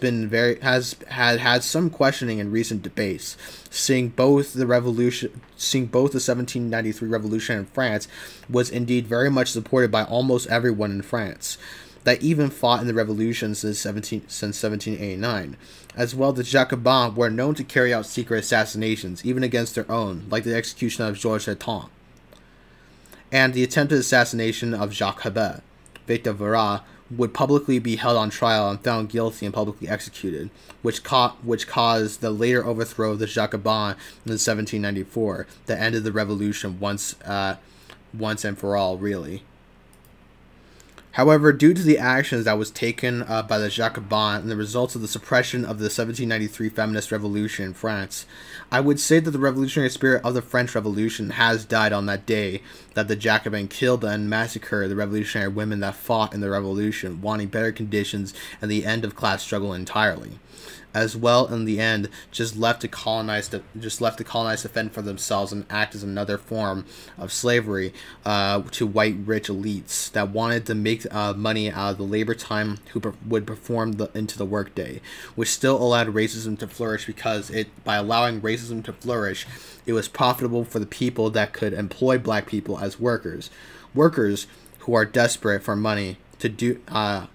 had some questioning in recent debates, seeing both the 1793 revolution in France was indeed very much supported by almost everyone in France that even fought in the revolution since 1789. As well, the Jacobins were known to carry out secret assassinations, even against their own, like the execution of Georges Danton and the attempted assassination of Jacques Hébert. Victor Verrat would publicly be held on trial and found guilty and publicly executed, which caused the later overthrow of the Jacobins in 1794, that ended the revolution once and for all, really. However, due to the actions that was taken by the Jacobins and the results of the suppression of the 1793 feminist revolution in France, I would say that the revolutionary spirit of the French Revolution has died on that day that the Jacobins killed and massacred the revolutionary women that fought in the revolution, wanting better conditions and the end of class struggle entirely. As well, in the end, just left the colonists to fend for themselves and act as another form of slavery to white rich elites that wanted to make money out of the labor time who would perform into the workday, which still allowed racism to flourish because by allowing racism to flourish, it was profitable for the people that could employ black people as workers who are desperate for money to do.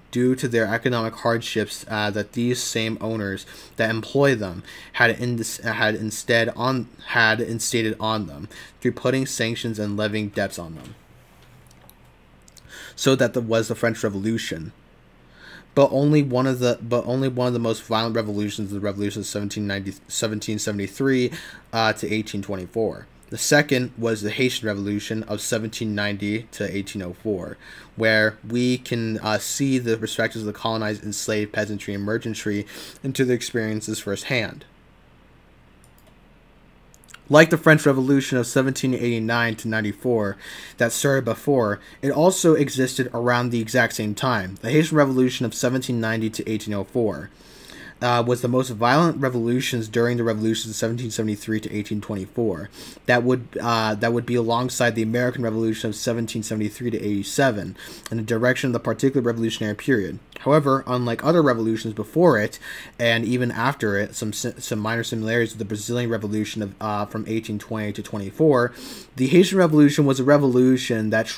Due to their economic hardships that these same owners that employ them had instead instated on them through putting sanctions and levying debts on them. So that was the French Revolution, but only one of the most violent revolutions, the Revolution of 1773 to 1824. The second was the Haitian Revolution of 1790 to 1804, where we can see the perspectives of the colonized, enslaved peasantry and merchantry into their experiences firsthand. Like the French Revolution of 1789 to 94 that started before, it also existed around the exact same time. The Haitian Revolution of 1790 to 1804. Was the most violent revolutions during the revolutions of 1773 to 1824. That would be alongside the American Revolution of 1773 to 87 in the direction of the particular revolutionary period. However, unlike other revolutions before it and even after it, some minor similarities to the Brazilian Revolution of from 1820 to 24, the Haitian Revolution was a revolution that was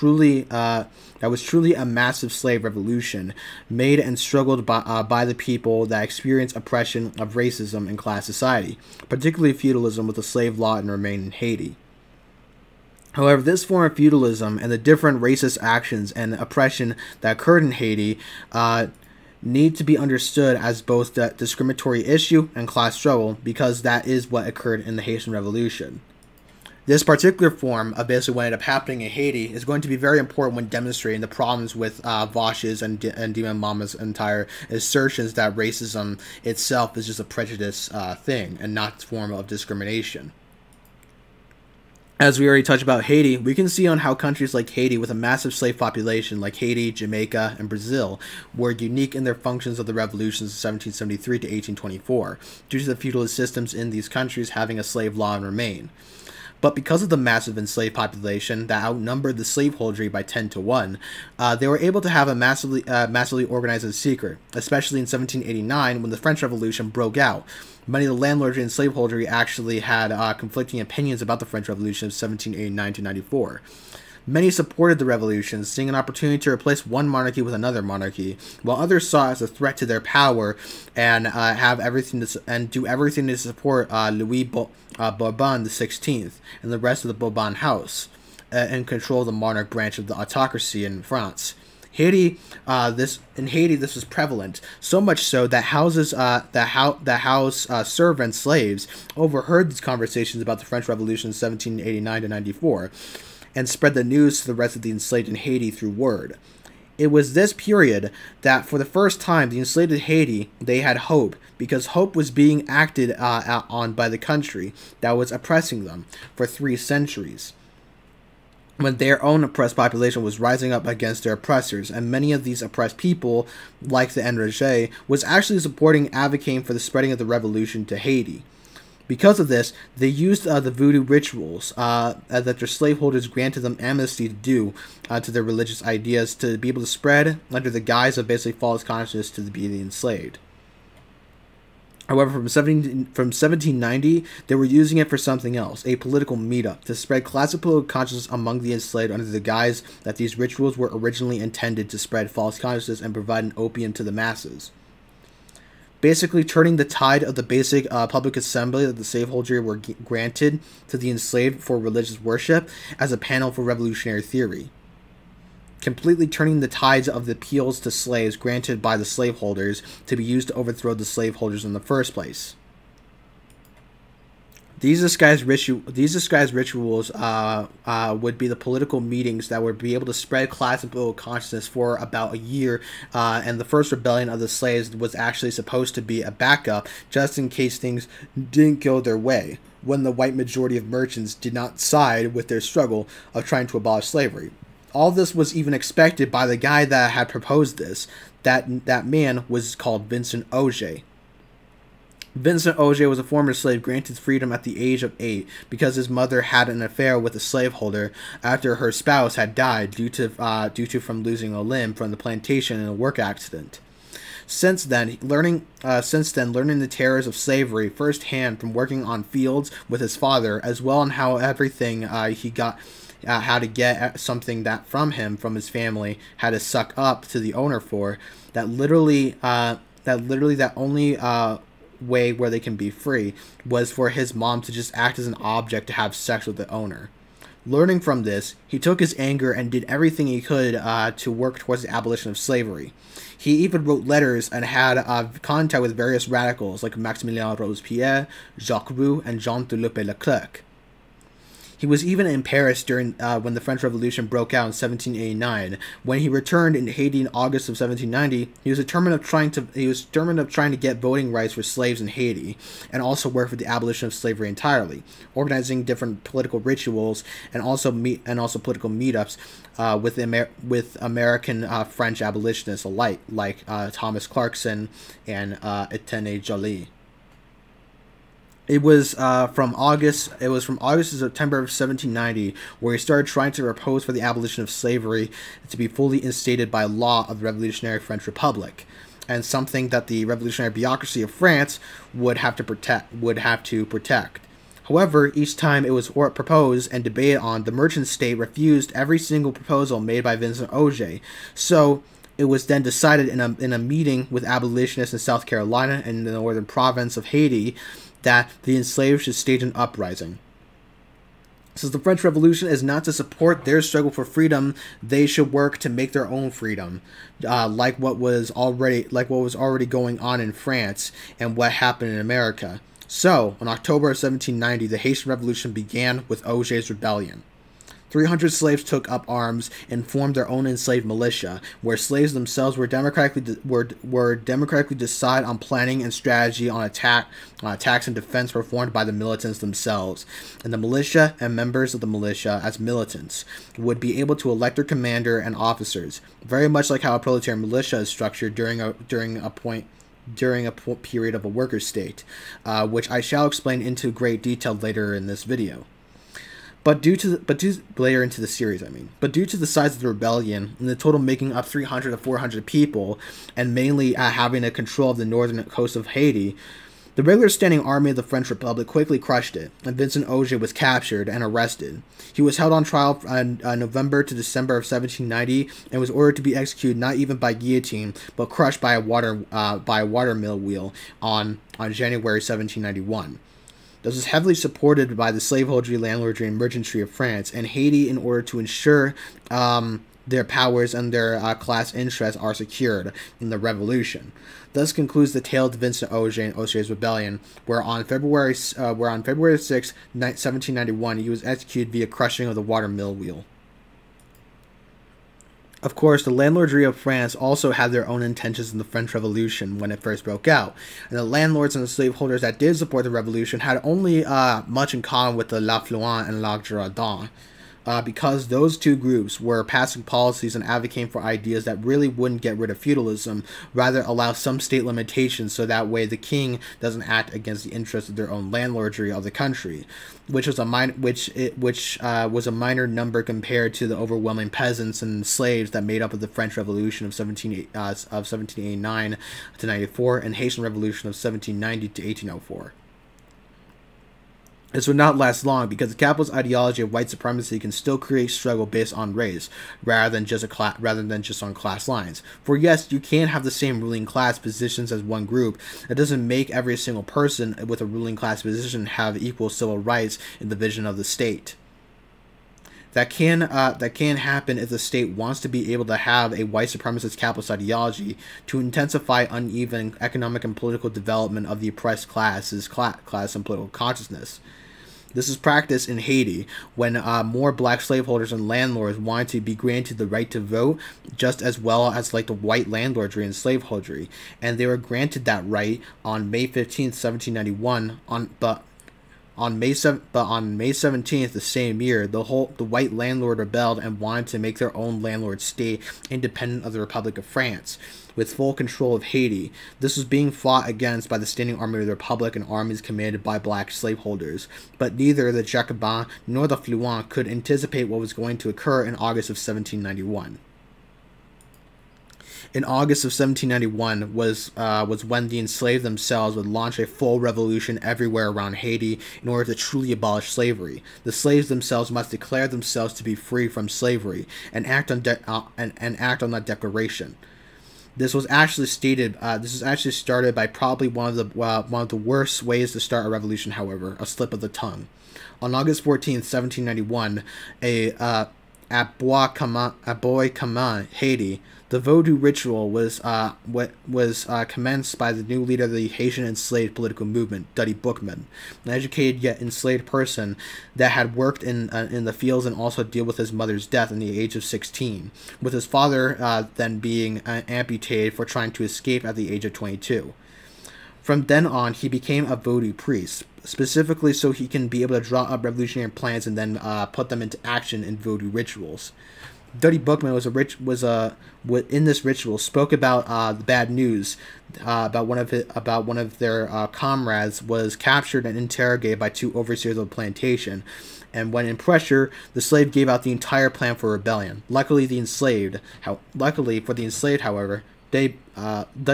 truly a massive slave revolution made and struggled by the people that experienced oppression of racism in class society, particularly feudalism with the slave law and remain in Haiti. However, this form of feudalism and the different racist actions and oppression that occurred in Haiti need to be understood as both the discriminatory issue and class struggle, because that is what occurred in the Haitian Revolution. This particular form of basically what ended up happening in Haiti is going to be very important when demonstrating the problems with Vosh's and Demon Mama's entire assertions that racism itself is just a prejudice thing and not a form of discrimination. As we already touched about Haiti, we can see on how countries like Haiti with a massive slave population like Haiti, Jamaica, and Brazil were unique in their functions of the revolutions of 1773 to 1824 due to the feudalist systems in these countries having a slave law and remain. But because of the massive enslaved population that outnumbered the slaveholdry by 10 to 1, they were able to have a massively organized in secret, especially in 1789 when the French Revolution broke out. Many of the landlordry and slaveholdry actually had conflicting opinions about the French Revolution of 1789 to 94. Many supported the revolution, seeing an opportunity to replace one monarchy with another monarchy, while others saw it as a threat to their power and do everything to support Louis Bourbon XVI and the rest of the Bourbon House and control the monarch branch of the autocracy in France. In Haiti, this was prevalent, so much so that house servant slaves overheard these conversations about the French Revolution 1789 to 94. And spread the news to the rest of the enslaved in Haiti through word. It was this period that, for the first time, the enslaved in Haiti, they had hope, because hope was being acted on by the country that was oppressing them for 3 centuries. When their own oppressed population was rising up against their oppressors, and many of these oppressed people, like the Enragée, was actually advocating for the spreading of the revolution to Haiti. Because of this, they used the voodoo rituals that their slaveholders granted them amnesty to do to their religious ideas to be able to spread under the guise of basically false consciousness to be the enslaved. However, from 1790, they were using it for something else, a political meetup, to spread classical consciousness among the enslaved under the guise that these rituals were originally intended to spread false consciousness and provide an opium to the masses. Basically turning the tide of the basic public assembly that the slaveholders were granted to the enslaved for religious worship as a panel for revolutionary theory. Completely turning the tides of the appeals to slaves granted by the slaveholders to be used to overthrow the slaveholders in the first place. These disguised rituals would be the political meetings that would be able to spread class and political consciousness for about a year, and the first rebellion of the slaves was actually supposed to be a backup, just in case things didn't go their way, when the white majority of merchants did not side with their struggle of trying to abolish slavery. All this was even expected by the guy that had proposed this. That man was called Vincent Ogé. Vincent Ogé was a former slave granted freedom at the age of 8 because his mother had an affair with a slaveholder after her spouse had died due to losing a limb from the plantation in a work accident. Since then, learning the terrors of slavery firsthand from working on fields with his father, as well on how everything how to get something that from his family had to suck up to the owner for, that only way where they can be free was for his mom to just act as an object to have sex with the owner. Learning from this, he took his anger and did everything he could to work towards the abolition of slavery. He even wrote letters and had contact with various radicals like Maximilien Robespierre, Jacques Roux, and Jean de Loupe Leclerc. He was even in Paris during when the French Revolution broke out in 1789. When he returned in Haiti in August of 1790, he was determined of trying to get voting rights for slaves in Haiti, and also work for the abolition of slavery entirely, organizing different political rituals and also political meetups with American French abolitionists alike, like Thomas Clarkson and Etienne Joly. It was from August to September of 1790 where he started trying to propose for the abolition of slavery to be fully instated by law of the Revolutionary French Republic, and something that the revolutionary bureaucracy of France would have to protect. However, each time it was proposed and debated on, the merchant state refused every single proposal made by Vincent Ogé. So it was then decided in a meeting with abolitionists in South Carolina and the northern province of Haiti that the enslaved should stage an uprising. Since the French Revolution is not to support their struggle for freedom, they should work to make their own freedom, like what was already going on in France and what happened in America. So, in October of 1790, the Haitian Revolution began with Ogé's rebellion. 300 slaves took up arms and formed their own enslaved militia, where slaves themselves were democratically decide on planning and strategy on attacks and defense performed by the militants themselves, and the militia and members of the militia as militants would be able to elect their commander and officers, very much like how a proletarian militia is structured during a period of a worker state, which I shall explain into great detail later in this video. But due to the size of the rebellion and the total making up 300 to 400 people, and mainly having a control of the northern coast of Haiti, The regular standing army of the French Republic quickly crushed it, and Vincent Ogé was captured and arrested. He was held on trial on November to December of 1790 and was ordered to be executed not even by guillotine, but crushed by a watermill wheel on January 1791. This was heavily supported by the slaveholdry, landlordry, and merchantry of France and Haiti in order to ensure their powers and their class interests are secured in the revolution. Thus concludes the tale of Vincent Ogé and Ogé's Rebellion, where on February 6, 1791, he was executed via crushing of the watermill wheel. Of course, the landlordry of France also had their own intentions in the French Revolution when it first broke out, and the landlords and the slaveholders that did support the revolution had only much in common with the La Fluent and La Girondin, because those two groups were passing policies and advocating for ideas that really wouldn't get rid of feudalism, rather allow some state limitations so that way the king doesn't act against the interests of their own landlordry of the country, which was a minor number compared to the overwhelming peasants and slaves that made up of the French Revolution of 1789 to 94 and Haitian Revolution of 1790 to 1804. This would not last long because the capitalist ideology of white supremacy can still create struggle based on race rather than just on class lines. For yes, you can have the same ruling class positions as one group. That doesn't make every single person with a ruling class position have equal civil rights in the vision of the state. That can happen if the state wants to be able to have a white supremacist capitalist ideology to intensify uneven economic and political development of the oppressed classes, class and political consciousness. This is practiced in Haiti when more black slaveholders and landlords wanted to be granted the right to vote, just as well as like the white landlordry and slaveholdry, and they were granted that right on May 15th, 1791. On May 17th, the same year, the white landlord rebelled and wanted to make their own landlord state independent of the Republic of France, with full control of Haiti. This was being fought against by the standing army of the Republic and armies commanded by black slaveholders, but neither the Jacobin nor the Fluent could anticipate what was going to occur in August of 1791. In August of 1791 was when the enslaved themselves would launch a full revolution everywhere around Haiti in order to truly abolish slavery. The slaves themselves must declare themselves to be free from slavery and act on that declaration. This was actually stated. This was actually started by probably one of the worst ways to start a revolution. However, a slip of the tongue. On August 14th, 1791, at Bois-Cama, Haiti, the Vodou ritual was commenced by the new leader of the Haitian enslaved political movement, Dutty Boukman, an educated yet enslaved person that had worked in the fields and also dealt with his mother's death in the age of 16, with his father then being amputated for trying to escape at the age of 22. From then on, he became a Vodou priest, specifically so he can be able to draw up revolutionary plans and then put them into action in Vodou rituals. Dutty Boukman in this ritual spoke about the bad news about one of their comrades was captured and interrogated by two overseers of the plantation, and when in pressure, the slave gave out the entire plan for rebellion. Luckily for the enslaved, however. Dutty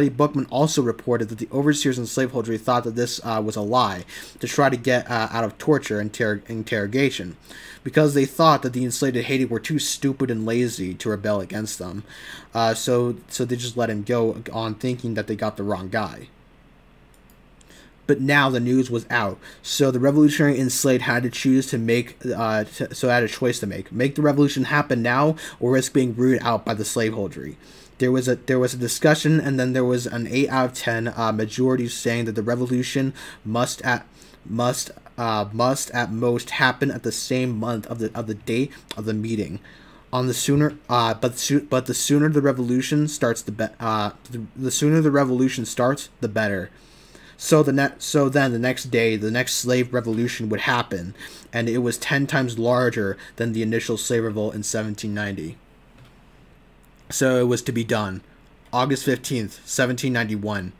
Boukman also reported that the overseers and slaveholders thought that this was a lie to try to get out of torture and interrogation, because they thought that the enslaved in Haiti were too stupid and lazy to rebel against them, so they just let him go on thinking that they got the wrong guy. But now the news was out, so the revolutionary enslaved had to choose to make. Make the revolution happen now, or risk being rooted out by the slaveholdry. There was a discussion, and then there was an 8 out of 10 majority saying that the revolution must at most happen at the same month of the date of the meeting. But the sooner the revolution starts, the better. So then the next day, the next slave revolution would happen, and it was 10 times larger than the initial slave revolt in 1790. So it was to be done. August 15th, 1791.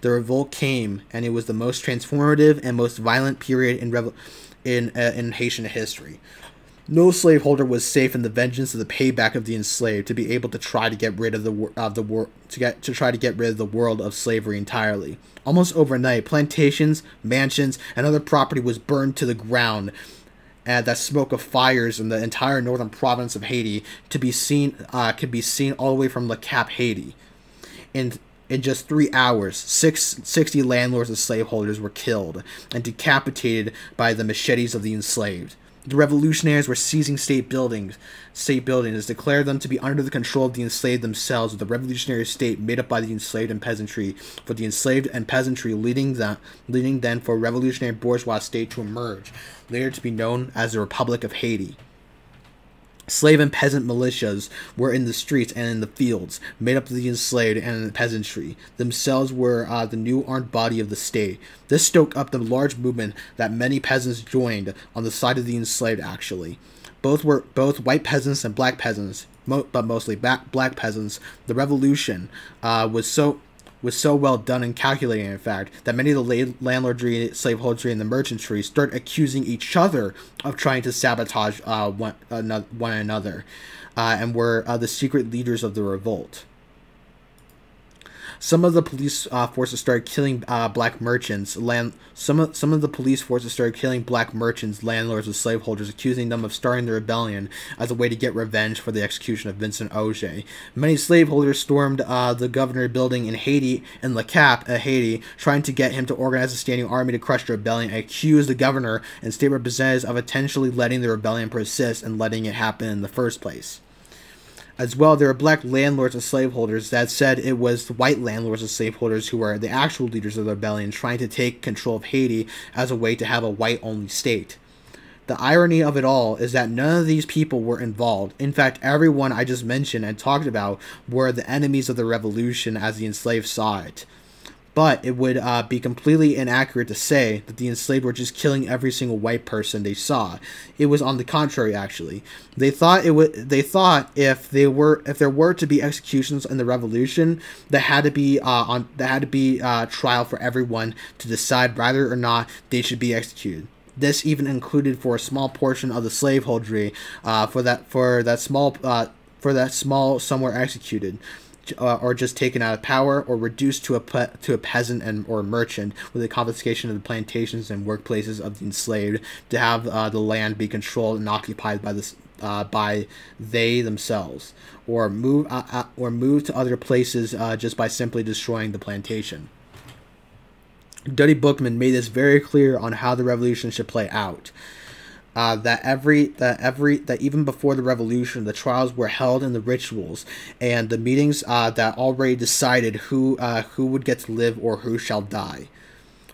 The revolt came, and it was the most transformative and most violent period in Haitian history. No slaveholder was safe in the vengeance of the payback of the enslaved to be able to try to get rid of the world of slavery entirely. Almost overnight, plantations, mansions, and other property was burned to the ground, and that smoke of fires in the entire northern province of Haiti could be seen all the way from Le Cap, Haiti. In just 3 hours, 60 landlords and slaveholders were killed and decapitated by the machetes of the enslaved. The revolutionaries were seizing state buildings, declared them to be under the control of the enslaved themselves, with the revolutionary state made up by the enslaved and peasantry, with the enslaved and peasantry leading then for a revolutionary bourgeois state to emerge, later to be known as the Republic of Haiti. Slave and peasant militias were in the streets and in the fields, made up of the enslaved and the peasantry. Themselves were the new armed body of the state. This stoked up the large movement that many peasants joined on the side of the enslaved, actually. Both white peasants and black peasants, but mostly black peasants. The revolution was so well done and calculated, in fact, that many of the landlordry, slaveholdry, and the merchantry start accusing each other of trying to sabotage one another, and were the secret leaders of the revolt. Some of the police forces started killing black merchants. Some of the police forces started killing black merchants, landlords, and slaveholders, accusing them of starting the rebellion as a way to get revenge for the execution of Vincent Ogé. Many slaveholders stormed the governor building in Haiti, in Le Cap, Haiti, trying to get him to organize a standing army to crush the rebellion, and accused the governor and state representatives of intentionally letting the rebellion persist and letting it happen in the first place. As well, there were black landlords and slaveholders that said it was the white landlords and slaveholders who were the actual leaders of the rebellion, trying to take control of Haiti as a way to have a white-only state. The irony of it all is that none of these people were involved. In fact, everyone I just mentioned and talked about were the enemies of the revolution as the enslaved saw it. But it would be completely inaccurate to say that the enslaved were just killing every single white person they saw. It was on the contrary, actually. They thought if there were to be executions in the revolution, that had to be trial for everyone to decide whether or not they should be executed. This even included for a small portion of the slaveholdry, for that small some were executed, or just taken out of power, or reduced to a peasant or merchant, with the confiscation of the plantations and workplaces of the enslaved, to have the land be controlled and occupied by they themselves, or move to other places just by simply destroying the plantation. Dutty Boukman made this very clear on how the revolution should play out. That even before the revolution, the trials were held in the rituals and the meetings that already decided who would get to live or who shall die,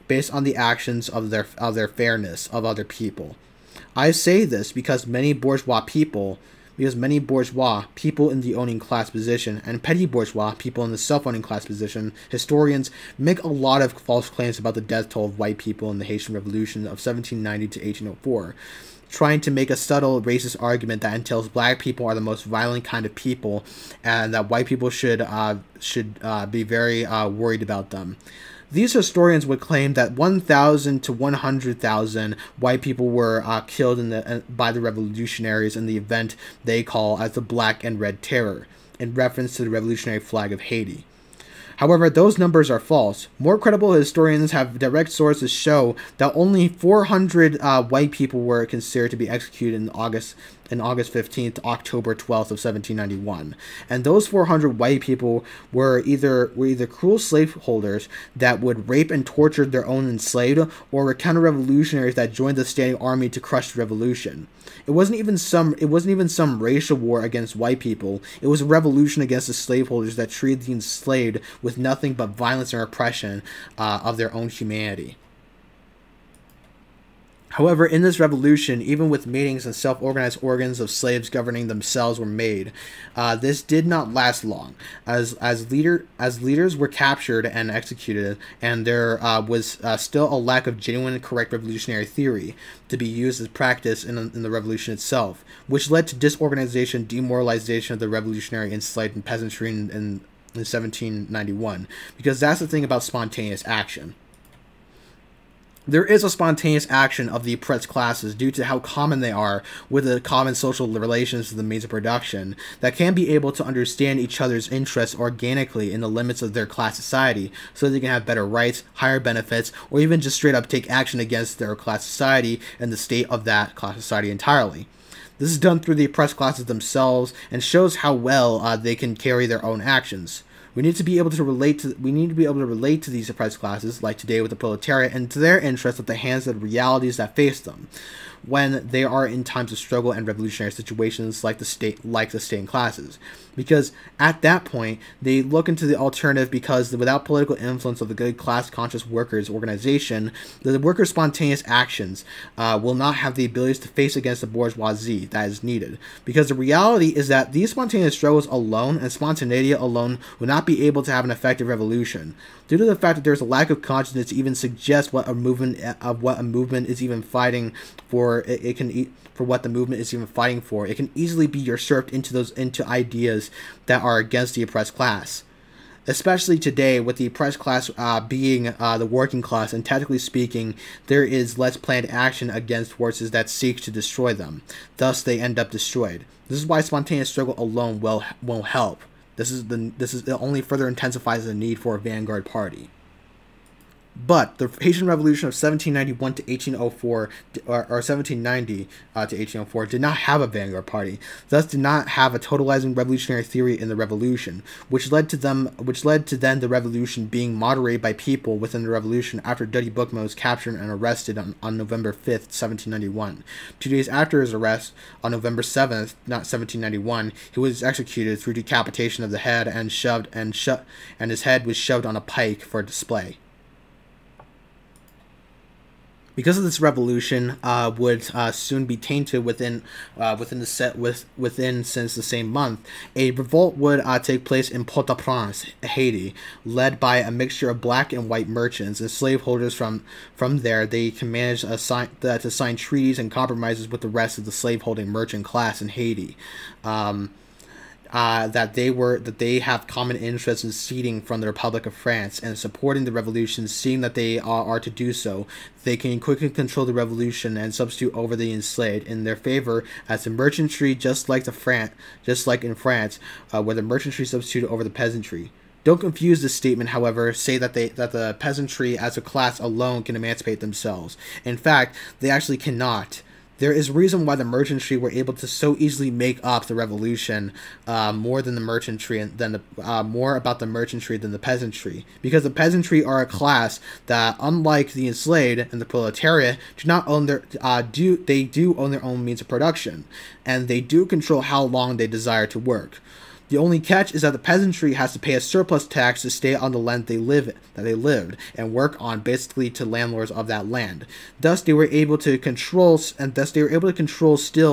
based on the actions of their fairness of other people. I say this because many bourgeois people in the owning class position and petty bourgeois people in the self-owning class position, historians make a lot of false claims about the death toll of white people in the Haitian Revolution of 1790 to 1804, trying to make a subtle racist argument that entails black people are the most violent kind of people and that white people should be very worried about them. These historians would claim that 1,000 to 100,000 white people were killed by the revolutionaries in the event they call as the Black and Red Terror, in reference to the revolutionary flag of Haiti. However, those numbers are false. More credible historians have direct sources show that only 400 white people were considered to be executed in August 15th to October 12th of 1791, and those 400 white people were either cruel slaveholders that would rape and torture their own enslaved, or were counter-revolutionaries that joined the standing army to crush the revolution. It wasn't even some racial war against white people. It was a revolution against the slaveholders that treated the enslaved with nothing but violence and repression of their own humanity. However, in this revolution, even with meetings and self-organized organs of slaves governing themselves were made, this did not last long, as leaders were captured and executed, and there was still a lack of genuine correct revolutionary theory to be used as practice in the revolution itself, which led to disorganization, demoralization of the revolutionary enslaved and peasantry in 1791, because that's the thing about spontaneous action. There is a spontaneous action of the oppressed classes due to how common they are with the common social relations to the means of production that can be able to understand each other's interests organically in the limits of their class society so they can have better rights, higher benefits, or even just straight up take action against their class society and the state of that class society entirely. This is done through the oppressed classes themselves and shows how well they can carry their own actions. We need to be able to relate to these oppressed classes, like today with the proletariat, and to their interests at the hands of the realities that face them, when they are in times of struggle and revolutionary situations, like the stained classes. Because at that point, they look into the alternative, because without political influence of the good class-conscious workers' organization, the workers' spontaneous actions will not have the abilities to face against the bourgeoisie that is needed. Because the reality is that these spontaneous struggles alone and spontaneity alone will not be able to have an effective revolution, due to the fact that there's a lack of consciousness to even suggest what a movement is even fighting for. It can easily be usurped into ideas that are against the oppressed class, especially today with the oppressed class being the working class, and technically speaking, there is less planned action against forces that seek to destroy them. Thus, they end up destroyed. This is why spontaneous struggle alone won't help. This only further intensifies the need for a vanguard party. But the Haitian Revolution of 1791 to 1804, or 1790 to 1804, did not have a vanguard party. Thus, did not have a totalizing revolutionary theory in the revolution, which led to the revolution being moderated by people within the revolution after Dutty Boukman was captured and arrested on November 5th, 1791. 2 days after his arrest, on November 7th, not 1791, he was executed through decapitation of the head and his head was shoved on a pike for display. Because of this revolution, would soon be tainted since the same month, a revolt would take place in Port-au-Prince, Haiti, led by a mixture of black and white merchants and slaveholders from there. They can manage to sign treaties and compromises with the rest of the slaveholding merchant class in Haiti. That they have common interests in seceding from the Republic of France and supporting the revolution, seeing that they are to do so. They can quickly control the revolution and substitute over the enslaved in their favor, as the merchantry, just like in France, where the merchantry substituted over the peasantry. Don't confuse this statement, however. Say that the peasantry as a class alone can emancipate themselves. In fact, they actually cannot. There is reason why the merchantry were able to so easily make up the revolution, more about the merchantry than the peasantry, because the peasantry are a class that, unlike the enslaved and the proletariat, do own their own means of production, and they do control how long they desire to work. The only catch is that the peasantry has to pay a surplus tax to stay on the land that they lived and work on, basically to landlords of that land. Thus, they were able to control, still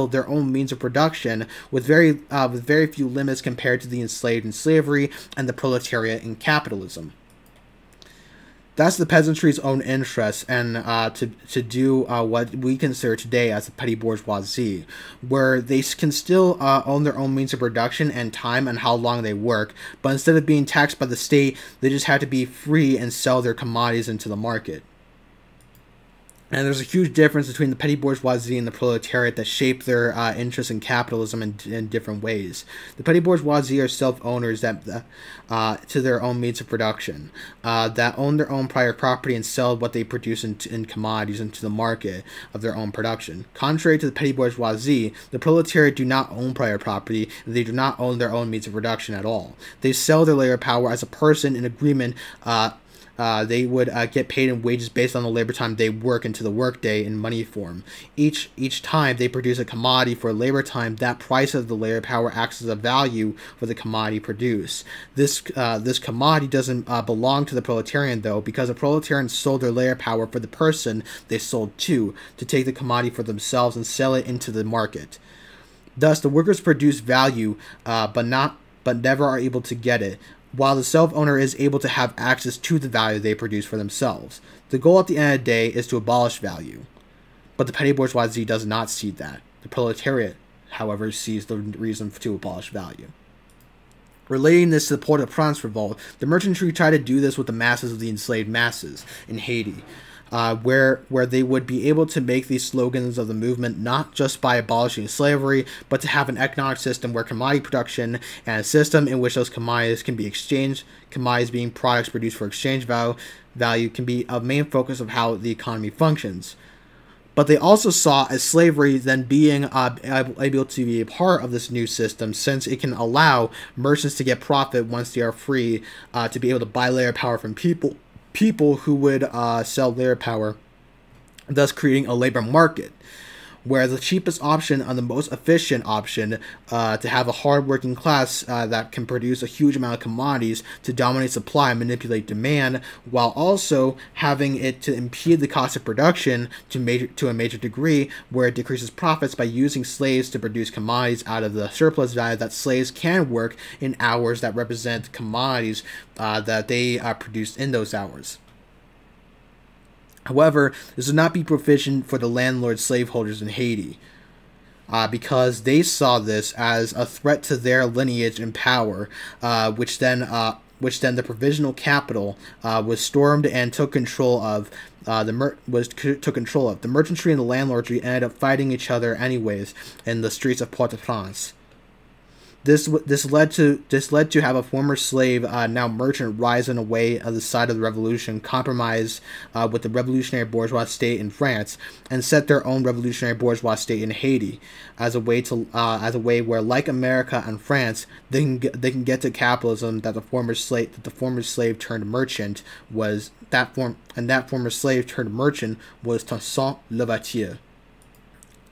their own means of production with very few limits compared to the enslaved in slavery and the proletariat in capitalism. That's the peasantry's own interest, and to do what we consider today as the petty bourgeoisie, where they can still own their own means of production and time and how long they work, but instead of being taxed by the state, they just have to be free and sell their commodities into the market. And there's a huge difference between the petty bourgeoisie and the proletariat that shape their interest in capitalism in different ways. The petty bourgeoisie are self-owners to their own means of production, that own their own prior property and sell what they produce in commodities into the market of their own production. Contrary to the petty bourgeoisie, the proletariat do not own prior property, and they do not own their own means of production at all. They sell their labor power as a person in agreement. They would get paid in wages based on the labor time they work into the workday in money form. Each time they produce a commodity for labor time, that price of the labor power acts as a value for the commodity produced. This commodity doesn't belong to the proletarian, though, because the proletarians sold their labor power for the person they sold to take the commodity for themselves and sell it into the market. Thus, the workers produce value, but never are able to get it, while the self-owner is able to have access to the value they produce for themselves. The goal at the end of the day is to abolish value. But the petty bourgeoisie does not see that. The proletariat, however, sees the reason to abolish value. Relating this to the Port-au-Prince revolt, the merchantry tried to do this with the masses of the enslaved masses in Haiti. where they would be able to make these slogans of the movement not just by abolishing slavery, but to have an economic system where commodity production and a system in which those commodities can be exchanged, commodities being products produced for exchange value can be a main focus of how the economy functions. But they also saw as slavery then being able to be a part of this new system, since it can allow merchants to get profit once they are free, to be able to buy layer power from people who would sell layer power, thus creating a labor market, where the cheapest option and the most efficient option to have a hard-working class that can produce a huge amount of commodities to dominate supply and manipulate demand, while also having it to impede the cost of production to a major degree, where it decreases profits by using slaves to produce commodities out of the surplus value that slaves can work in hours that represent commodities that they produced in those hours. However, this would not be proficient for the landlord slaveholders in Haiti, because they saw this as a threat to their lineage and power, which then the provisional capital was stormed and took control of. The merchantry and the landlordry ended up fighting each other anyways in the streets of Port-au-Prince. This led to have a former slave, now merchant, rise in a way of the side of the revolution, compromise with the revolutionary bourgeois state in France, and set their own revolutionary bourgeois state in Haiti as a way to where, like America and France, they can get to capitalism that the former slave turned merchant was Toussaint Louverture.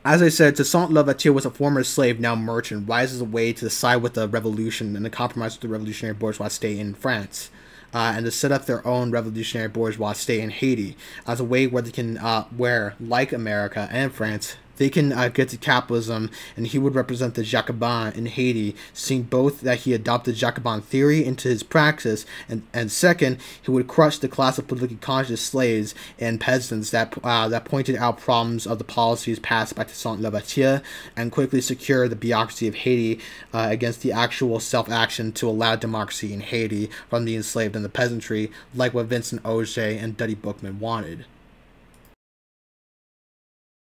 As I said, Toussaint Louverture was a former slave, now merchant, rises away to the side with the revolution and the compromise with the revolutionary bourgeois state in France, and to set up their own revolutionary bourgeois state in Haiti as a way where they can, like America and France, they can get to capitalism, and he would represent the Jacobin in Haiti, seeing both that he adopted Jacobin theory into his practice, and second, he would crush the class of politically conscious slaves and peasants that pointed out problems of the policies passed by Toussaint Louverture, and quickly secure the bureaucracy of Haiti against the actual self-action to allow democracy in Haiti from the enslaved and the peasantry, like what Vincent Ogé and Dutty Boukman wanted.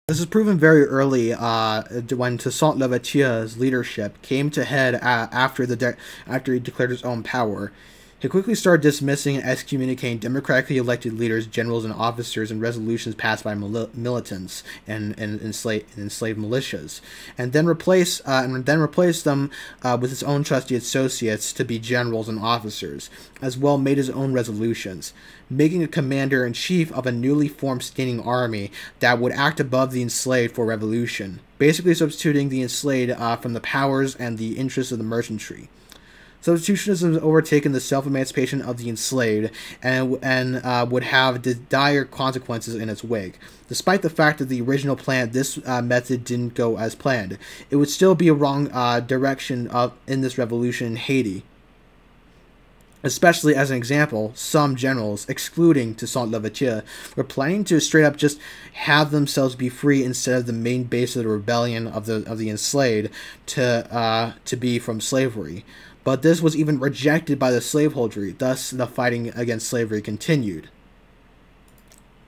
This is proven very early when Toussaint Louverture's leadership came to head after he declared his own power. He quickly started dismissing and excommunicating democratically elected leaders, generals, and officers in resolutions passed by militants and enslaved militias, and then replaced them with his own trusty associates to be generals and officers, as well made his own resolutions, making a commander-in-chief of a newly formed standing army that would act above the enslaved for revolution, basically substituting the enslaved from the powers and the interests of the merchantry. Substitutionism has overtaken the self-emancipation of the enslaved and would have dire consequences in its wake. Despite the fact that the original plan, this method didn't go as planned. It would still be a wrong direction in this revolution in Haiti. Especially, as an example, some generals, excluding Toussaint Louverture, were planning to straight up just have themselves be free instead of the main base of the rebellion of the enslaved to be from slavery. But this was even rejected by the slaveholdry, thus the fighting against slavery continued.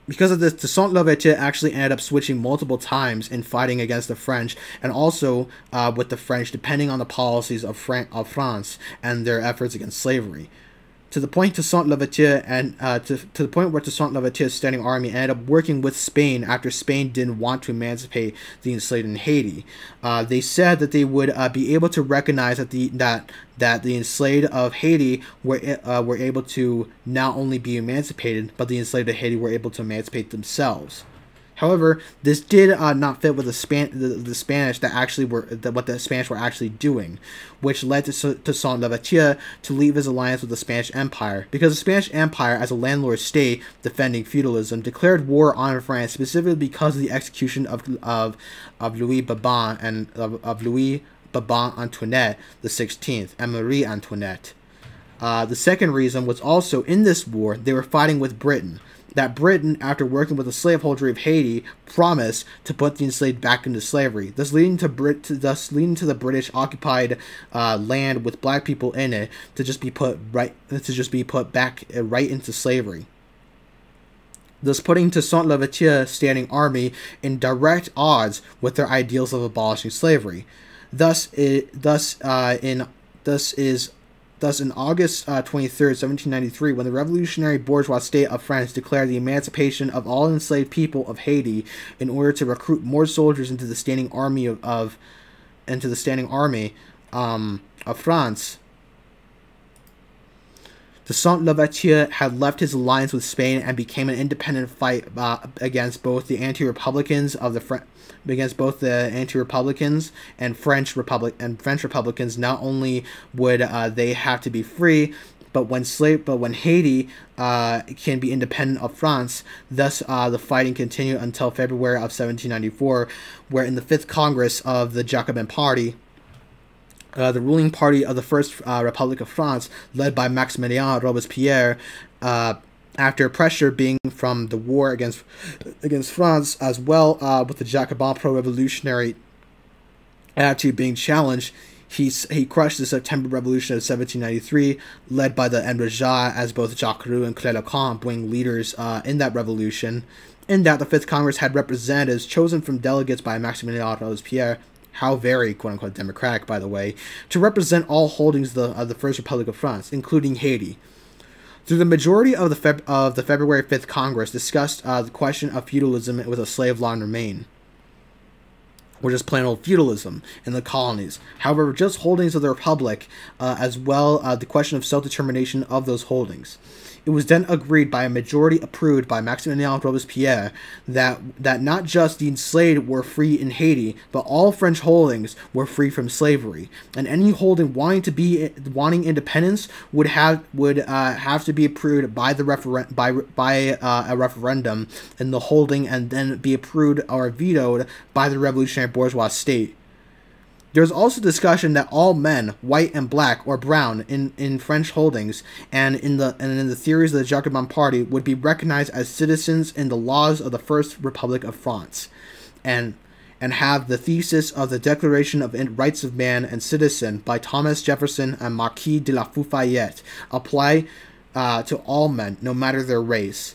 Because of this, Toussaint Louverture actually ended up switching multiple times in fighting against the French, and also with the French, depending on the policies of France and their efforts against slavery. To the point where Toussaint Louverture's standing army ended up working with Spain after Spain didn't want to emancipate the enslaved in Haiti. They said that they would be able to recognize that the enslaved of Haiti were able to not only be emancipated, but the enslaved of Haiti were able to emancipate themselves. However, this did not fit with what the Spanish were actually doing, which led to Toussaint Louverture to leave his alliance with the Spanish Empire, because the Spanish Empire, as a landlord state defending feudalism, declared war on France specifically because of the execution of Louis Bourbon and of Louis Bourbon Antoinette XVI and Marie Antoinette. The second reason was also in this war they were fighting with Britain. That Britain, after working with the slaveholdry of Haiti, promised to put the enslaved back into slavery, thus leading to the British occupied land with black people in it to just be put back right into slavery. thus putting Toussaint Louverture's standing army in direct odds with their ideals of abolishing slavery. Thus, in August 23, 1793, when the revolutionary bourgeois state of France declared the emancipation of all enslaved people of Haiti in order to recruit more soldiers into the standing army of France, Toussaint Louverture had left his alliance with Spain and became an independent fight against both the anti-republicans and French Republicans. Not only would they have to be free, but when Haiti can be independent of France. Thus, the fighting continued until February of 1794, where in the Fifth Congress of the Jacobin Party, the ruling party of the First Republic of France, led by Maximilien Robespierre, after pressure being from the war against France, as well with the Jacobin pro-revolutionary attitude being challenged, he crushed the September Revolution of 1793, led by the Enragée, as both Jacques Roux and Claire Lacombe were leaders in that revolution. In that, the Fifth Congress had representatives chosen from delegates by Maximilien Robespierre, how very, quote-unquote, democratic, by the way, to represent all holdings of the First Republic of France, including Haiti. Through the majority of the February 5th Congress discussed the question of feudalism with a slave law in Remain, or just plain old feudalism in the colonies. However, just holdings of the Republic, as well the question of self-determination of those holdings. It was then agreed by a majority approved by Maximilien Robespierre that not just the enslaved were free in Haiti, but all French holdings were free from slavery, and any holding wanting independence would have to be approved by the a referendum in the holding, and then be approved or vetoed by the revolutionary bourgeois state. There was also discussion that all men, white and black or brown, in French holdings and in the theories of the Jacobin Party, would be recognized as citizens in the laws of the First Republic of France, and have the thesis of the Declaration of Rights of Man and Citizen by Thomas Jefferson and Marquis de La Fayette apply to all men, no matter their race,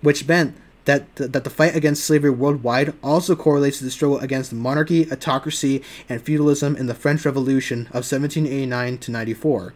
which meant that the fight against slavery worldwide also correlates to the struggle against the monarchy, autocracy, and feudalism in the French Revolution of 1789 to 94.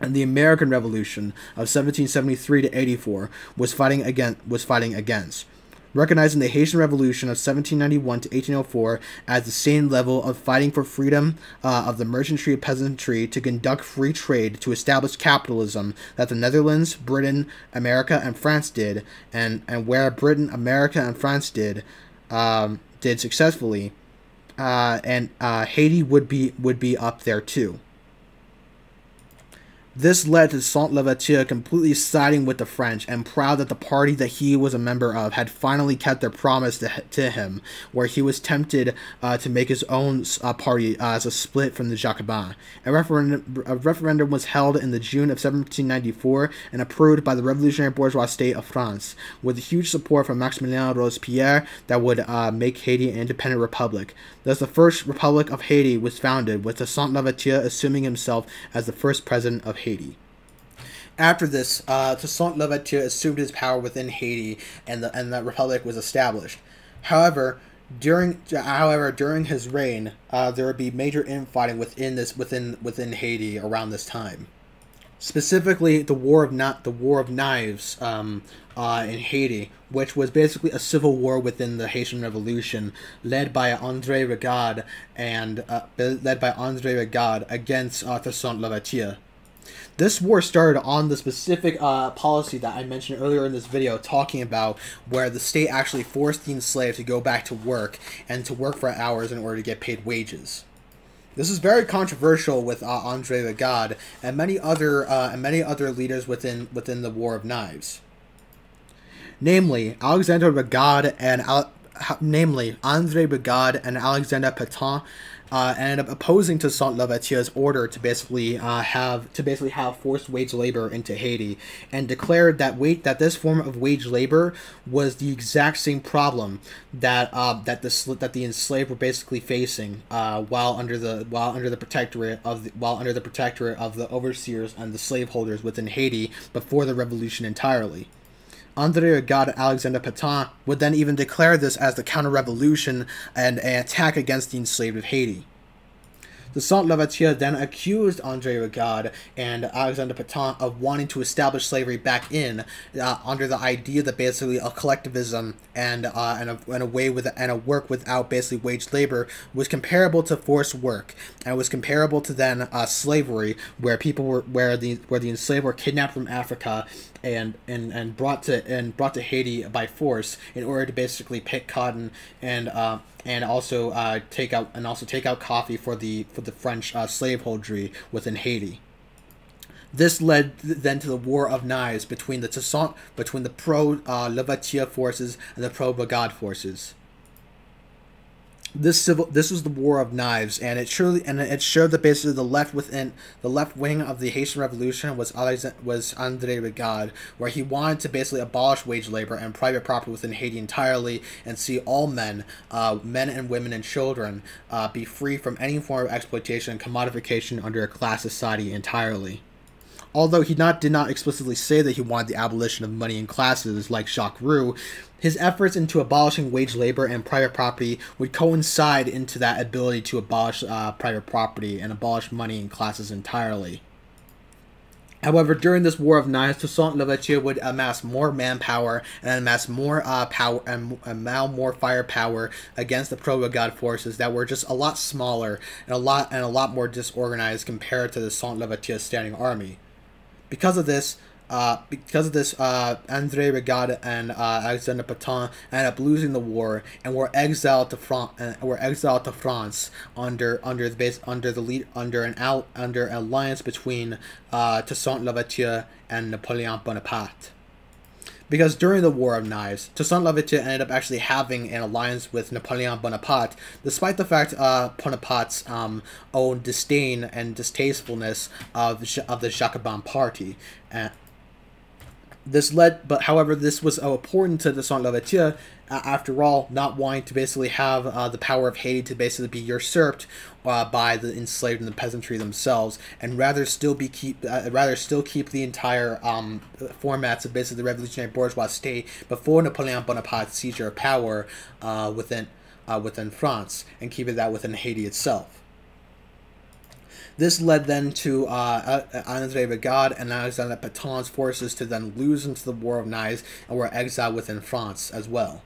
And the American Revolution of 1773 to 84 was fighting against, recognizing the Haitian Revolution of 1791 to 1804 as the same level of fighting for freedom of the merchantry and peasantry to conduct free trade, to establish capitalism, that the Netherlands, Britain, America, and France did, and where Britain, America, and France did successfully, and Haiti would be up there too. This led to Toussaint Louverture completely siding with the French, and proud that the party that he was a member of had finally kept their promise to him, where he was tempted to make his own party as a split from the Jacobins. A referendum was held in the June of 1794 and approved by the revolutionary bourgeois state of France, with huge support from Maximilien Robespierre, that would make Haiti an independent republic. Thus, the First Republic of Haiti was founded, with Toussaint Louverture assuming himself as the first president of Haiti. After this, Toussaint Louverture assumed his power within Haiti, and the republic was established. However, during his reign, there would be major infighting within Haiti around this time. Specifically, the War of Knives in Haiti, which was basically a civil war within the Haitian Revolution, led by André Rigaud against Toussaint Louverture. This war started on the specific policy that I mentioned earlier in this video, talking about where the state actually forced the enslaved to go back to work, and to work for hours in order to get paid wages. This is very controversial with André Rigaud and many other leaders within the War of Knives, namely André Rigaud and Alexandre Pétion. Ended up opposing Toussaint Louverture's order to basically have forced wage labor into Haiti, and declared that this form of wage labor was the exact same problem that the enslaved were basically facing while under the protectorate of the overseers and the slaveholders within Haiti before the revolution entirely. André Rigaud and Alexandre Pétion would then even declare this as the counter-revolution and an attack against the enslaved of Haiti. Toussaint Louverture then accused André Rigaud and Alexandre Pétion of wanting to establish slavery back in under the idea that basically a collectivism and a work without basically wage labor was comparable to forced work and was comparable to then slavery, where people were where the enslaved were kidnapped from Africa and brought to Haiti by force in order to basically pick cotton and also take out coffee for the French slaveholdry within Haiti. This led then to the War of Knives between the pro Louverture forces and the pro Rigaud forces. This was the War of Knives, and it showed that basically the left wing of the Haitian Revolution was André Rigaud, where he wanted to basically abolish wage labor and private property within Haiti entirely, and see all men, men and women and children, be free from any form of exploitation and commodification under a class society entirely. Although he did not explicitly say that he wanted the abolition of money and classes like Jacques Roux, his efforts into abolishing wage labor and private property would coincide into that ability to abolish private property and abolish money and classes entirely. However, during this War of Knives, Toussaint Louverture would amass more manpower and amass more firepower against the pro-Rigaud forces that were just a lot smaller and a lot more disorganized compared to the Toussaint Louverture's standing army. Because of this, André Rigaud and Alexandre Pétion ended up losing the war and were exiled to France. Under an alliance between Toussaint Louverture and Napoleon Bonaparte. Because during the War of Knives, Toussaint Louverture ended up actually having an alliance with Napoleon Bonaparte, despite the fact Bonaparte's own disdain and distastefulness of the Jacobin party. However, this was important to Toussaint Louverture, after all, not wanting to basically have the power of Haiti to basically be usurped by the enslaved and the peasantry themselves, and rather still keep the entire formats of basically the revolutionary bourgeois state before Napoleon Bonaparte's seizure of power within France, and keeping that within Haiti itself. This led then to André Rigaud and Alexandre Pétion's forces to then lose into the War of Knives and were exiled within France as well.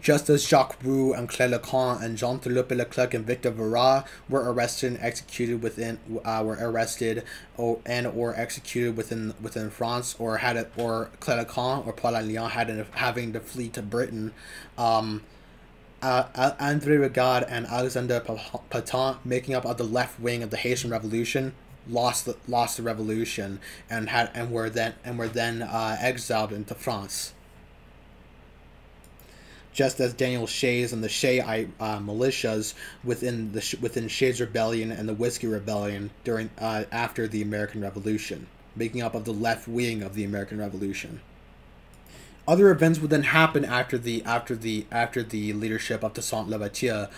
Just as Jacques Roux and Claire Lacombe and Jean de Loupe Leclerc and Victor Verrat were arrested and executed within France, or Claire Lacombe or Pauline Léon having to flee to Britain. André Rigaud and Alexandre Pétion, making up of the left wing of the Haitian Revolution, lost the revolution and were then exiled into France. Just as Daniel Shays and the Shay militias within Shays Rebellion and the Whiskey Rebellion after the American Revolution, making up of the left wing of the American Revolution. Other events would then happen after the leadership of Toussaint Louverture,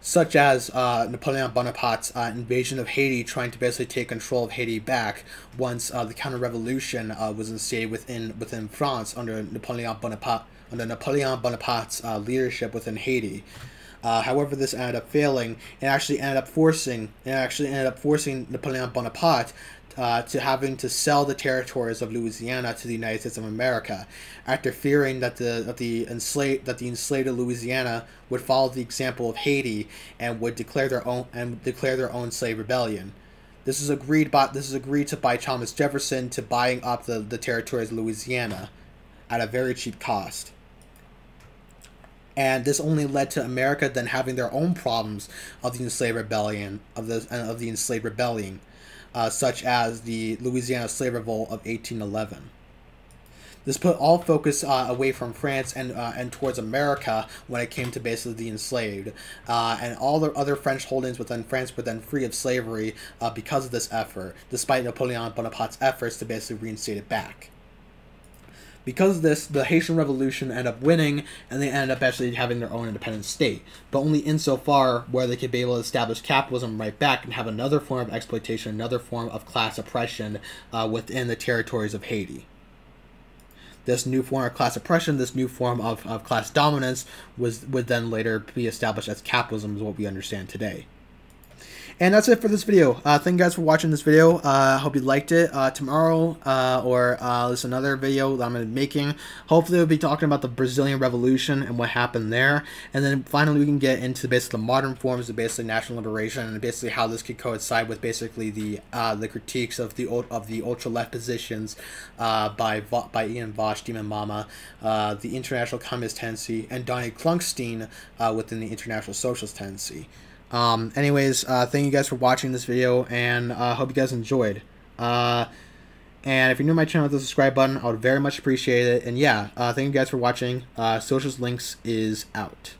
such as Napoleon Bonaparte's invasion of Haiti, trying to basically take control of Haiti back once the counter-revolution was initiated within France under Napoleon Bonaparte's leadership within Haiti. However, this ended up failing, and actually ended up forcing Napoleon Bonaparte to having to sell the territories of Louisiana to the United States of America, after fearing that the enslaved of Louisiana would follow the example of Haiti and would declare their own slave rebellion. This is agreed to by Thomas Jefferson, to buying up the territories of Louisiana at a very cheap cost. And this only led to America then having their own problems of the enslaved rebellion such as the Louisiana Slave Revolt of 1811. This put all focus away from France and towards America when it came to basically the enslaved, and all the other French holdings within France were then free of slavery because of this effort, despite Napoleon Bonaparte's efforts to basically reinstate it back. Because of this, the Haitian Revolution ended up winning, and they ended up actually having their own independent state, but only insofar where they could be able to establish capitalism right back and have another form of exploitation, another form of class oppression within the territories of Haiti. this new form of class oppression, this new form of class dominance would then later be established as capitalism, is what we understand today. And that's it for this video. Thank you guys for watching this video. I hope you liked it. Tomorrow, there's another video that I'm going to be making. Hopefully we'll be talking about the Brazilian Revolution and what happened there. And then finally we can get into basically the modern forms of basically national liberation and basically how this could coincide with basically the critiques of the ultra-left positions by Ian Vosh, Demon Mama, the International Communist Tendency, and Donnie Klunkstein within the International Socialist Tendency. Thank you guys for watching this video, and hope you guys enjoyed. And if you're new to my channel, hit the subscribe button. I would very much appreciate it. And yeah, thank you guys for watching. Socialist Lynx is out.